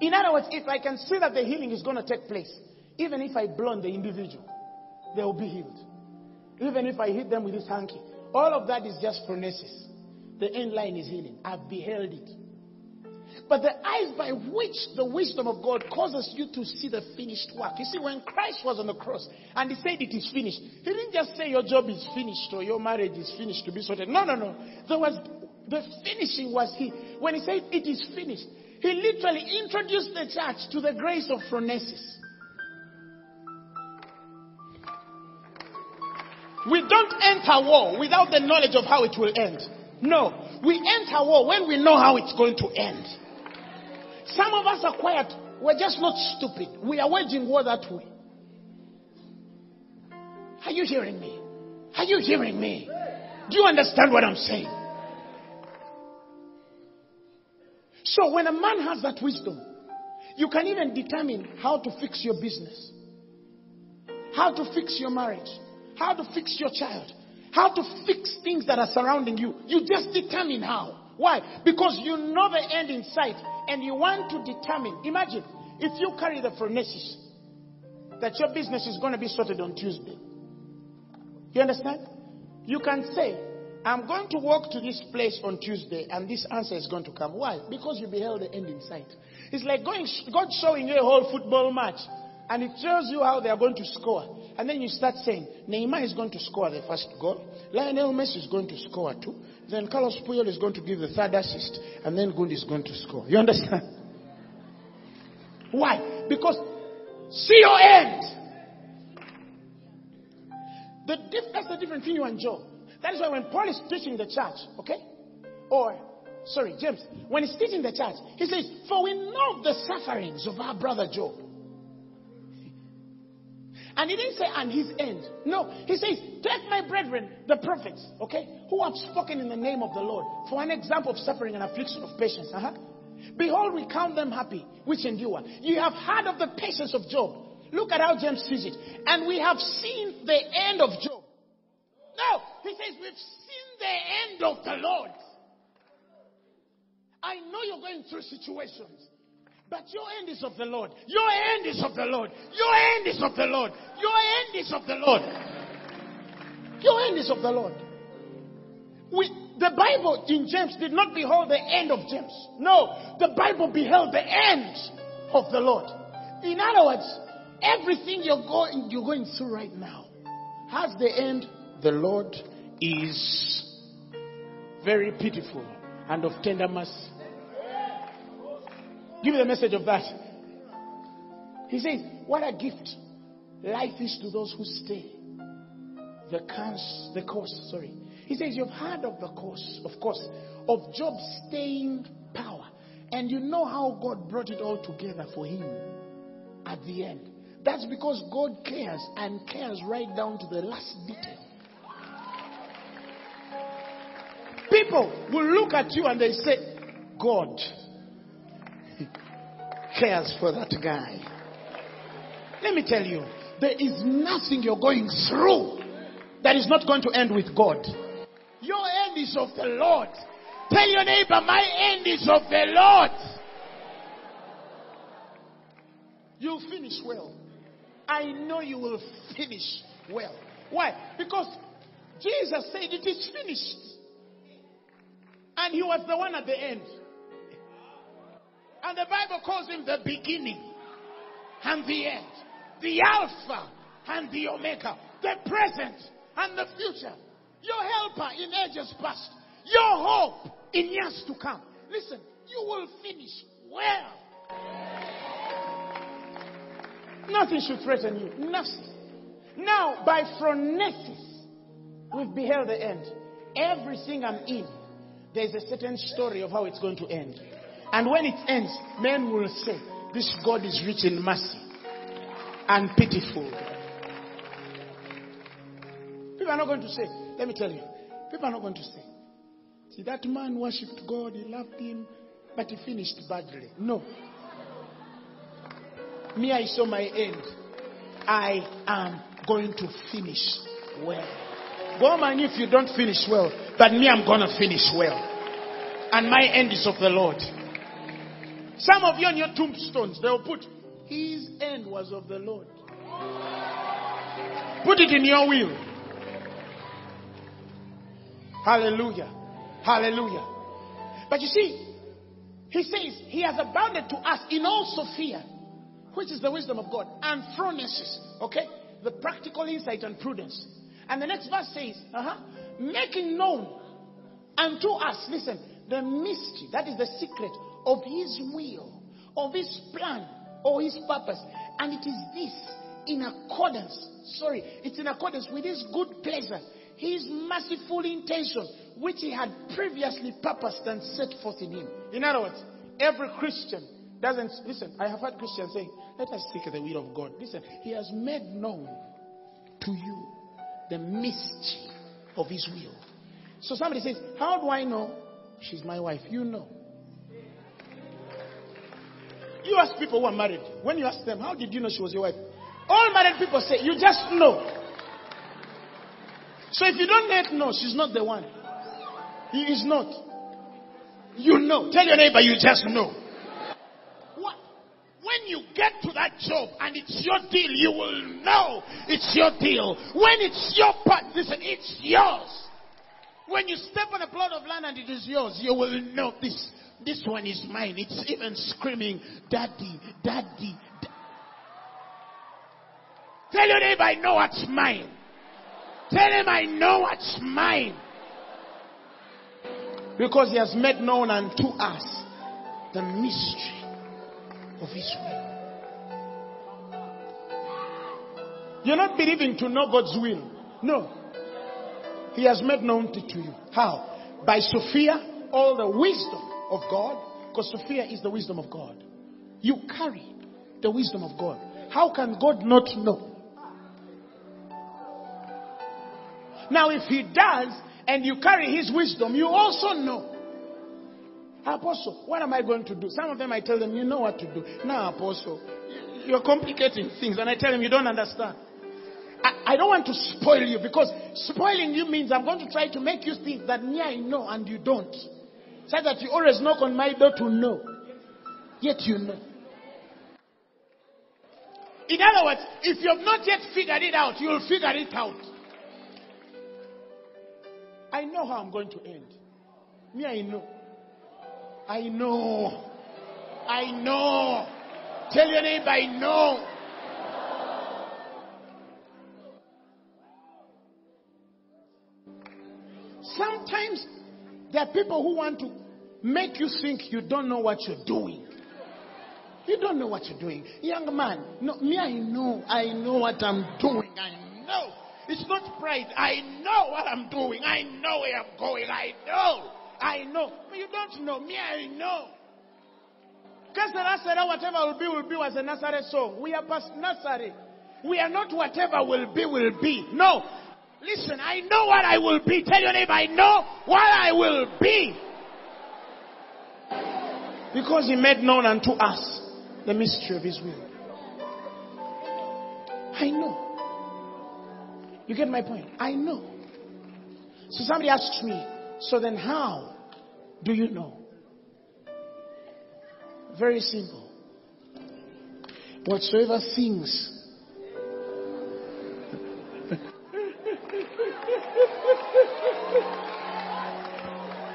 In other words, if I can see that the healing is going to take place, even if I blunt the individual, they will be healed. Even if I hit them with this hanky. All of that is just phronesis. The end line is healing. I've beheld it. But the eyes by which the wisdom of God causes you to see the finished work. You see, when Christ was on the cross and he said it is finished, he didn't just say your job is finished or your marriage is finished to be sorted. No, no, no. The finishing was he. When he said it is finished, he literally introduced the church to the grace of phronesis. We don't enter war without the knowledge of how it will end. No, we enter war when we know how it's going to end. Some of us are quiet. We're just not stupid. We are waging war that way. Are you hearing me? Are you hearing me? Do you understand what I'm saying? So when a man has that wisdom, you can even determine how to fix your business, how to fix your marriage, how to fix your child, how to fix things that are surrounding you. You just determine how. Why? Because you know the end in sight and you want to determine. Imagine if you carry the phronesis that your business is going to be sorted on Tuesday. You understand? You can say, I'm going to walk to this place on Tuesday and this answer is going to come. Why? Because you beheld the end in sight. It's like God showing you a whole football match. And it tells you how they are going to score. And then you start saying, Neymar is going to score the first goal. Lionel Messi is going to score too. Then Carlos Puyol is going to give the third assist. And then Gundi is going to score. You understand? Why? Because see your end. That's the different thing you and Job. That is why when Paul is teaching the church, James, when he's teaching the church, he says, for we know the sufferings of our brother Job. And he didn't say, and his end. No, he says, take my brethren, the prophets, who have spoken in the name of the Lord, for an example of suffering and affliction of patience. Behold, we count them happy, which endure. You have heard of the patience of Job, Look at how James sees it. And we have seen the end of Job. No, he says we've seen the end of the Lord. I know you're going through situations, but your end is of the Lord. Your end is of the Lord. Your end is of the Lord. Your end is of the Lord. Your end is of the Lord. The Bible in James did not behold the end of James. No, the Bible beheld the end of the Lord. In other words, everything you're going through right now has the end. The Lord is very pitiful and of tender mercy. Give me the message of that. He says, what a gift life is to those who stay. The cause. He says, you've heard of the cause, of course, of Job's staying power. And you know how God brought it all together for him at the end. That's because God cares, and cares right down to the last detail. People will look at you and they say, God cares for that guy. Let me tell you, there is nothing you're going through that is not going to end with God. Your end is of the Lord. Tell your neighbor, my end is of the Lord. You'll finish well. I know you will finish well. Why? Because Jesus said it is finished. And he was the one at the end. And the Bible calls him the beginning and the end. The Alpha and the Omega. The present and the future. Your helper in ages past. Your hope in years to come. Listen, you will finish well. Nothing should threaten you. Nothing. Now, by phronesis, we've beheld the end. Everything I'm in, there's a certain story of how it's going to end. And when it ends, men will say, this God is rich in mercy and pitiful. People are not going to say, let me tell you, people are not going to say, see, that man worshipped God, he loved him, but he finished badly. No. Me, I saw my end. I am going to finish well. Go man, if you don't finish well, but me, I'm going to finish well. And my end is of the Lord. Some of you on your tombstones, they'll put, his end was of the Lord. Put it in your will. Hallelujah. Hallelujah. But you see, he says, he has abounded to us in all Sophia, which is the wisdom of God, and phronesis, okay? The practical insight and prudence. And the next verse says, making known unto us, listen, the mystery, that is the secret of his will, of his plan, or his purpose. And it is this, it's in accordance with his good pleasure, his merciful intention, which he had previously purposed and set forth in him. In other words, every Christian doesn't, listen, I have heard Christians saying, let us seek the will of God. Listen, he has made known to you the mystery of his will. So somebody says, how do I know? She's my wife. You know. You ask people who are married. When you ask them, how did you know she was your wife? All married people say, you just know. So if you don't yet know, she's not the one. He is not. You know. Tell your neighbor, you just know. What? When you get to that job and it's your deal, you will know it's your deal. When it's your part, listen, it's yours. When you step on a plot of land and it is yours, you will know this. This one is mine. It's even screaming, Daddy, Daddy. Tell your neighbor, I know what's mine. Tell him, I know what's mine. Because he has made known unto us the mystery of his will. You're not believing to know God's will. No. He has made known it to you. How? By Sophia, all the wisdom of God. Because Sophia is the wisdom of God. You carry the wisdom of God. How can God not know? Now if he does, and you carry his wisdom, you also know. Apostle, what am I going to do? Some of them I tell them, you know what to do. Now, Apostle, you're complicating things. And I tell him, you don't understand. I don't want to spoil you, because spoiling you means I'm going to try to make you think that me I know and you don't. So that you always knock on my door to know. Yet you know. In other words, if you have not yet figured it out, you'll figure it out. I know how I'm going to end. Me, I know. I know. I know. Tell your neighbor, I know. Sometimes there are people who want to make you think you don't know what you're doing. You don't know what you're doing. Young man, no, me, I know. I know what I'm doing. I know. It's not pride. I know what I'm doing. I know where I'm going. I know. I know. But you don't know. Me, I know. Because the Nazareth, whatever will be, was a Nazareth song. We are past Nazareth. We are not whatever will be. No. Listen, I know what I will be. Tell your neighbor, I know what I will be. Because he made known unto us the mystery of his will. I know. You get my point? I know. So somebody asked me, so then how do you know? Very simple. Whatsoever things.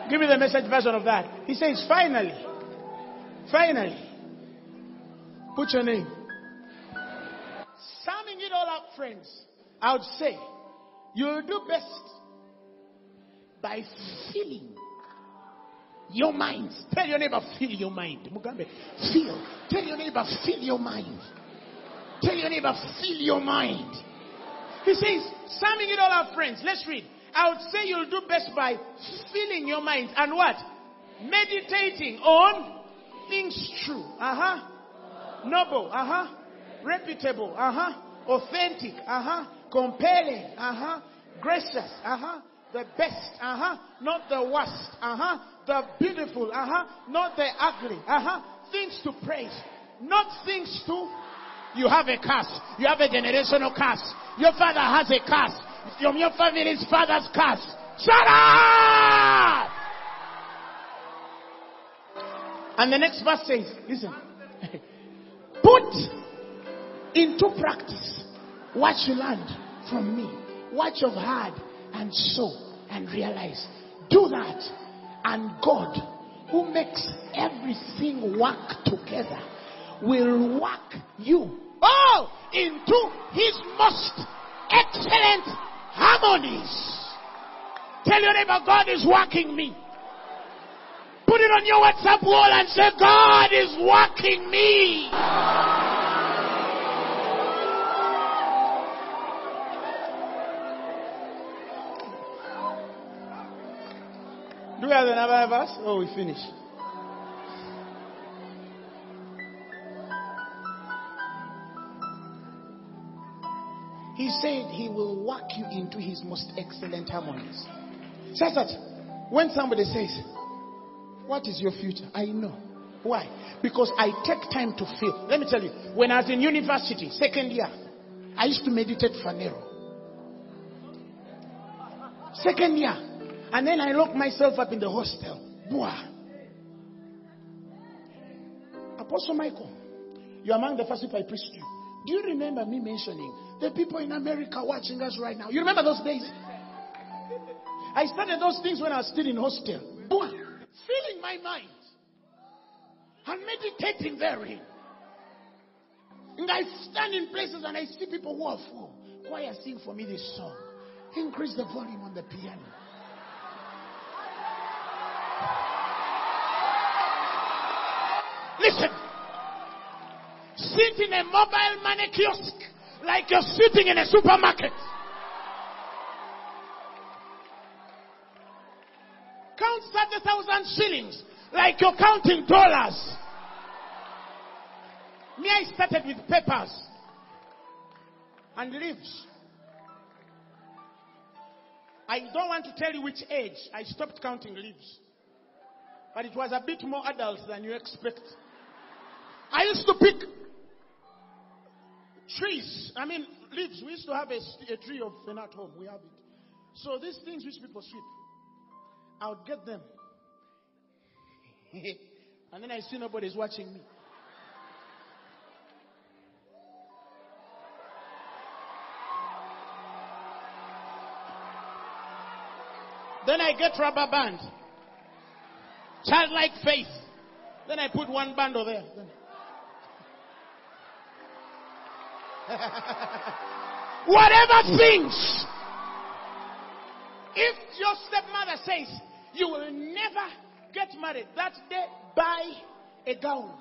Give me the message version of that. He says, finally, put your name. Summing it all up, friends. I would say, you'll do best by filling your mind. Tell your neighbor, fill your mind. Mugambe, fill. Tell your neighbor, fill your mind. Tell your neighbor, fill your mind. He says, summing it all up, friends. Let's read. I would say you'll do best by filling your mind. And what? Meditating on things true. Uh-huh. Noble. Uh-huh. Reputable. Uh-huh. Authentic. Uh-huh. Compelling, gracious, the best, not the worst, the beautiful, not the ugly, things to praise, not things to, you have a curse, you have a generational curse, your father has a curse, your family's father's curse, shut up! And the next verse says, listen, put into practice what you learned from me, what you've heard and saw and realized. Do that, and God, who makes everything work together, will work you all into his most excellent harmonies. Tell your neighbor, God is working me. Put it on your WhatsApp wall and say, God is working me. Do we have another verse? Oh, we finish. He said he will work you into his most excellent harmonies. Such that when somebody says, what is your future? I know. Why? Because I take time to feel. Let me tell you, when I was in university, second year, I used to meditate Phaneroo. Second year. And then I locked myself up in the hostel. Boah. Apostle Michael, you're among the first people I preached to. Do you remember me mentioning the people in America watching us right now? You remember those days? I started those things when I was still in hostel. Boah. Filling my mind. And meditating therein. And I stand in places and I see people who are full. Choir, sing for me this song. Increase the volume on the piano. Listen, sit in a mobile money kiosk like you're sitting in a supermarket. Count 30,000 shillings like you're counting dollars. Me, I started with papers and leaves. I don't want to tell you which age I stopped counting leaves. But it was a bit more adults than you expect. I used to pick trees. I mean, leaves. We used to have a tree of fern at home. We have it. So these things which people sweep, I would get them. And then I see nobody's watching me. Then I get rubber band. Childlike faith. Then I put one band over there. Then... Whatever things. If your stepmother says you will never get married, that day buy a gown.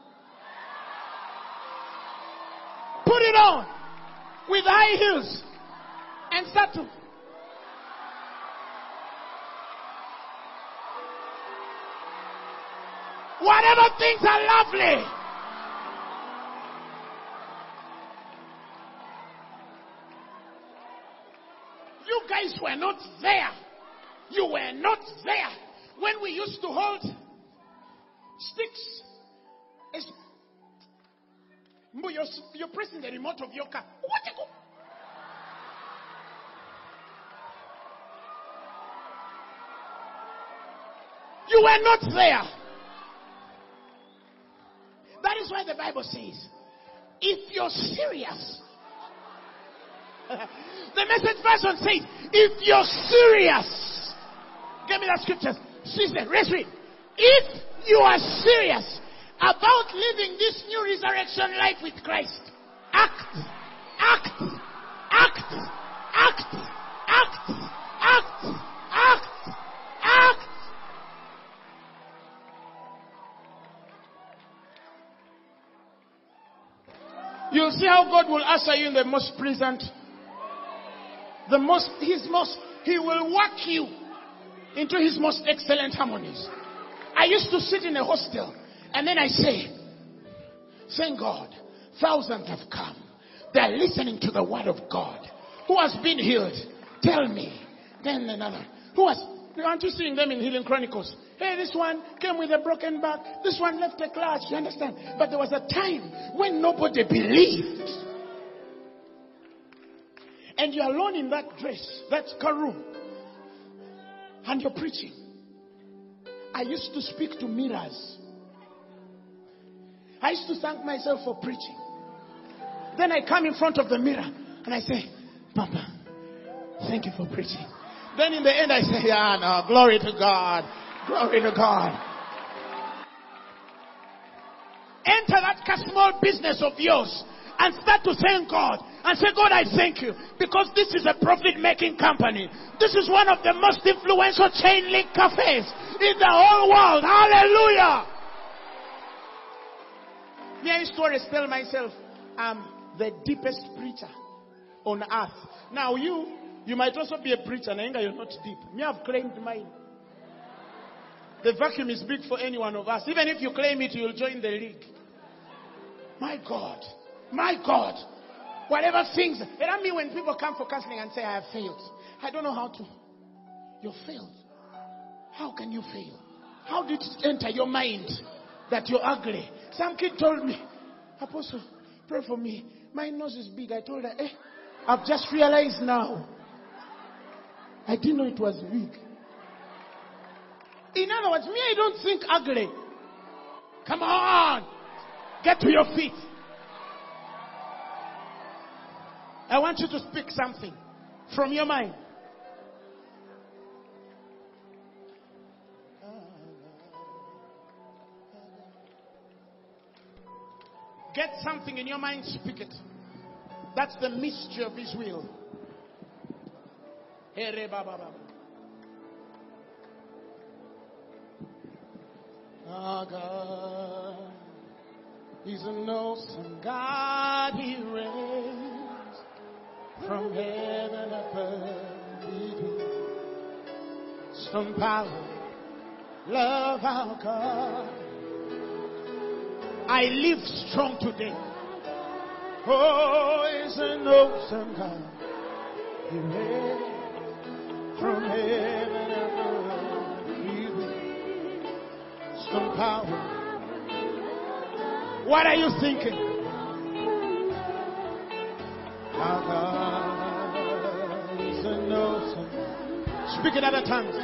Put it on with high heels and start to. Whatever things are lovely. You guys were not there. You were not there. When we used to hold sticks, you're pressing the remote of your car. What you go? You were not there. That is why the Bible says, if you're serious, the Message version says, if you're serious, give me that scripture, sister, let's read. If you are serious about living this new resurrection life with Christ, act, act, act, act, act, act, act, act. You'll see how God will answer you in the most present. He will work you into His most excellent harmonies. I used to sit in a hostel and then I say, thank God, thousands have come. They're listening to the word of God. Who has been healed? Tell me. Then another. Aren't you seeing them in Healing Chronicles? Hey, this one came with a broken back. This one left a clutch. You understand? But there was a time when nobody believed. And you're alone in that dress, that karu. And you're preaching. I used to speak to mirrors. I used to thank myself for preaching. Then I come in front of the mirror and I say, Papa, thank you for preaching. Then in the end I say, yeah, no, glory to God. Glory to God. Enter that small business of yours and start to thank God. And say, God, I thank you because this is a profit-making company. This is one of the most influential chain link cafes in the whole world. Hallelujah. Me, I used to always tell myself, I'm the deepest preacher on earth. Now you might also be a preacher, and you're not deep. Me, I've claimed mine. The vacuum is big for any one of us. Even if you claim it, you'll join the league. My God. My God. Whatever things. And I mean, when people come for counseling and say, I have failed. I don't know how to. You failed. How can you fail? How did it enter your mind that you're ugly? Some kid told me, Apostle, pray for me. My nose is big. I told her, I've just realized now. I didn't know it was big. In other words, me, I don't think ugly. Come on. Get to your feet. I want you to speak something from your mind. Get something in your mind, speak it. That's the mystery of His will. Our God is an awesome God. He reigns from heaven above. He does some power. Love our God. I live strong today. Oh, is an awesome God. He reigns from heaven above. Some power. What are you thinking? Our God is an awesome God. Speak in other tongues.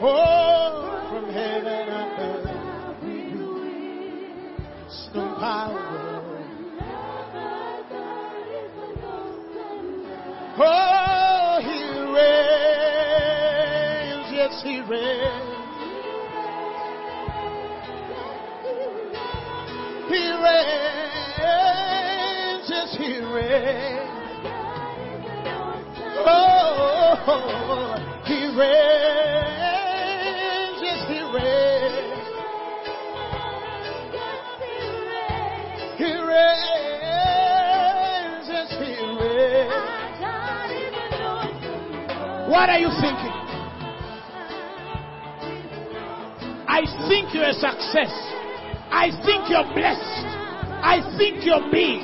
Oh, from heaven and earth we do it. Snow power. Oh, He reigns. Yes, He reigns. He reigns. Yes, He reigns. Oh, He reigns, yes, He reigns. He reigns, yes, He reigns. What are you thinking? I think you're a success. I think you're blessed. I think you're big.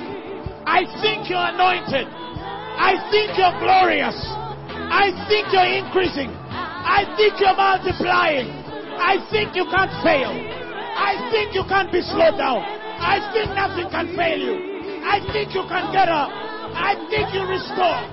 I think you're anointed. I think you're glorious. I think you're increasing. I think you're multiplying. I think you can't fail. I think you can't be slowed down. I think nothing can fail you. I think you can get up. I think you restore.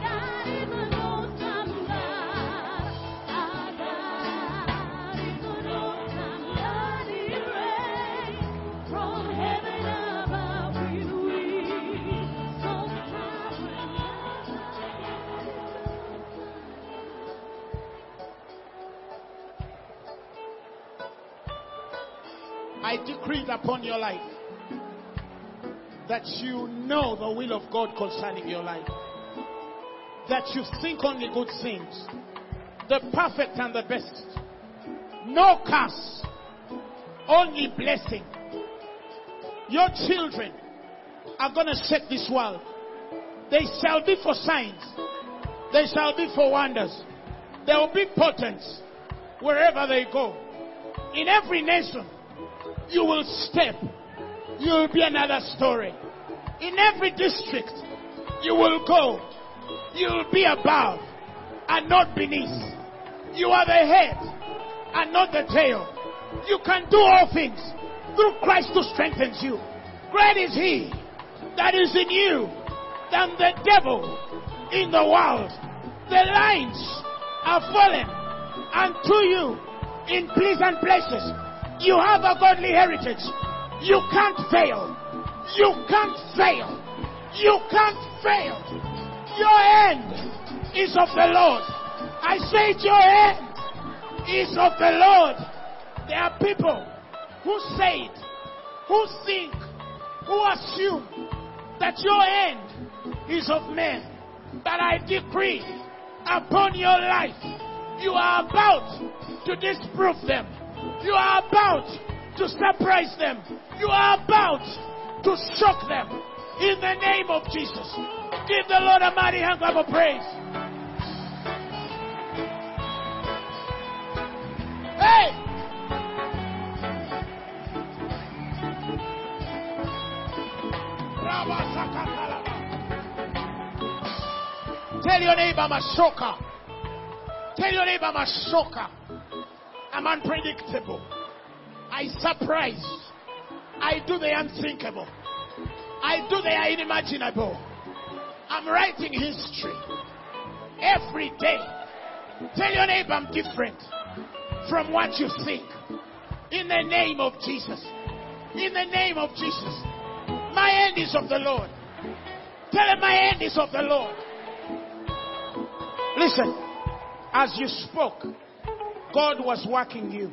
I decree upon your life that you know the will of God concerning your life, that you think only good things, the perfect and the best, no curse, only blessing. Your children are going to shake this world. They shall be for signs, they shall be for wonders, they will be potent wherever they go. In every nation you will step, you will be another story. In every district, you will go, you will be above and not beneath. You are the head and not the tail. You can do all things through Christ who strengthens you. Great is He that is in you than the devil in the world. The lines are fallen unto you in pleasant places. You have a godly heritage. You can't fail. You can't fail. You can't fail. Your end is of the Lord. I say your end is of the Lord. There are people who say it, who think, who assume that your end is of men. But I decree upon your life, you are about to disprove them. You are about to surprise them. You are about to shock them. In the name of Jesus. Give the Lord a mighty hand clap of praise. Hey! Tell your neighbor I'm a shocker. Tell your neighbor I'm a shocker. I'm unpredictable. I surprise. I do the unthinkable. I do the unimaginable. I'm writing history every day. Tell your neighbor I'm different from what you think. In the name of Jesus. In the name of Jesus. My end is of the Lord. Tell him my end is of the Lord. Listen, as you spoke, God was working you.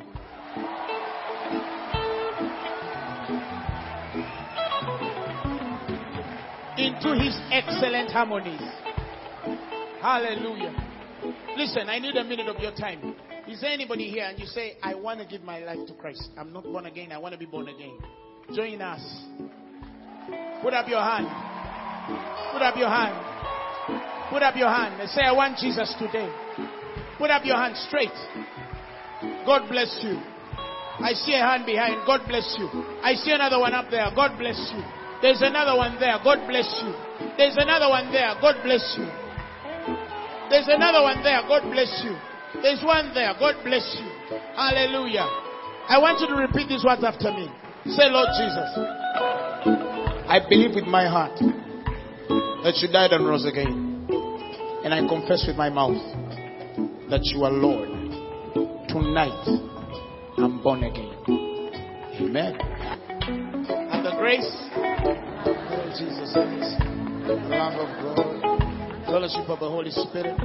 Into His excellent harmonies. Hallelujah. Listen, I need a minute of your time. Is there anybody here and you say, I want to give my life to Christ. I'm not born again. I want to be born again. Join us. Put up your hand. Put up your hand. Put up your hand and say, I want Jesus today. Put up your hand straight. God bless you. I see a hand behind. God bless you. I see another one up there. God bless you. There's another one there. God bless you. There's another one there. God bless you. There's another one there. God bless you. There's one there. God bless you. Hallelujah. I want you to repeat these words after me. Say, Lord Jesus, I believe with my heart that you died and rose again. And I confess with my mouth that you are Lord. Tonight, I'm born again. Amen. And the grace of Jesus Christ, the love of God, fellowship of the Holy Spirit.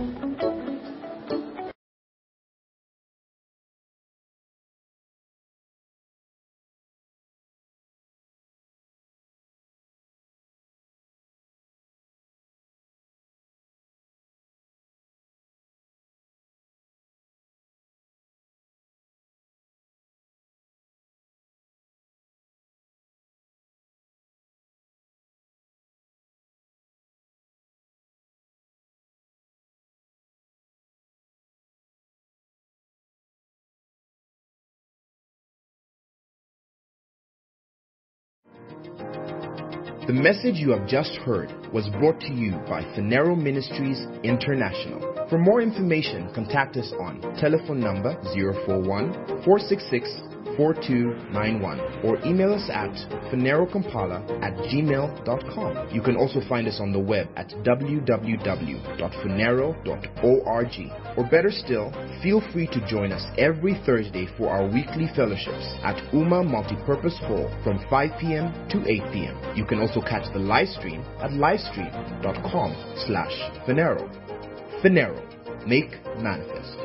The message you have just heard was brought to you by Phaneroo Ministries International. For more information, contact us on telephone number 041-466-4291 or email us at phanerookampala@gmail.com. You can also find us on the web at www.phaneroo.org, or better still, feel free to join us every Thursday for our weekly fellowships at Uma Multipurpose Hall from 5 p.m. to 8 p.m. You can also catch the live stream at livestream.com/Phaneroo. Phaneroo, make manifest.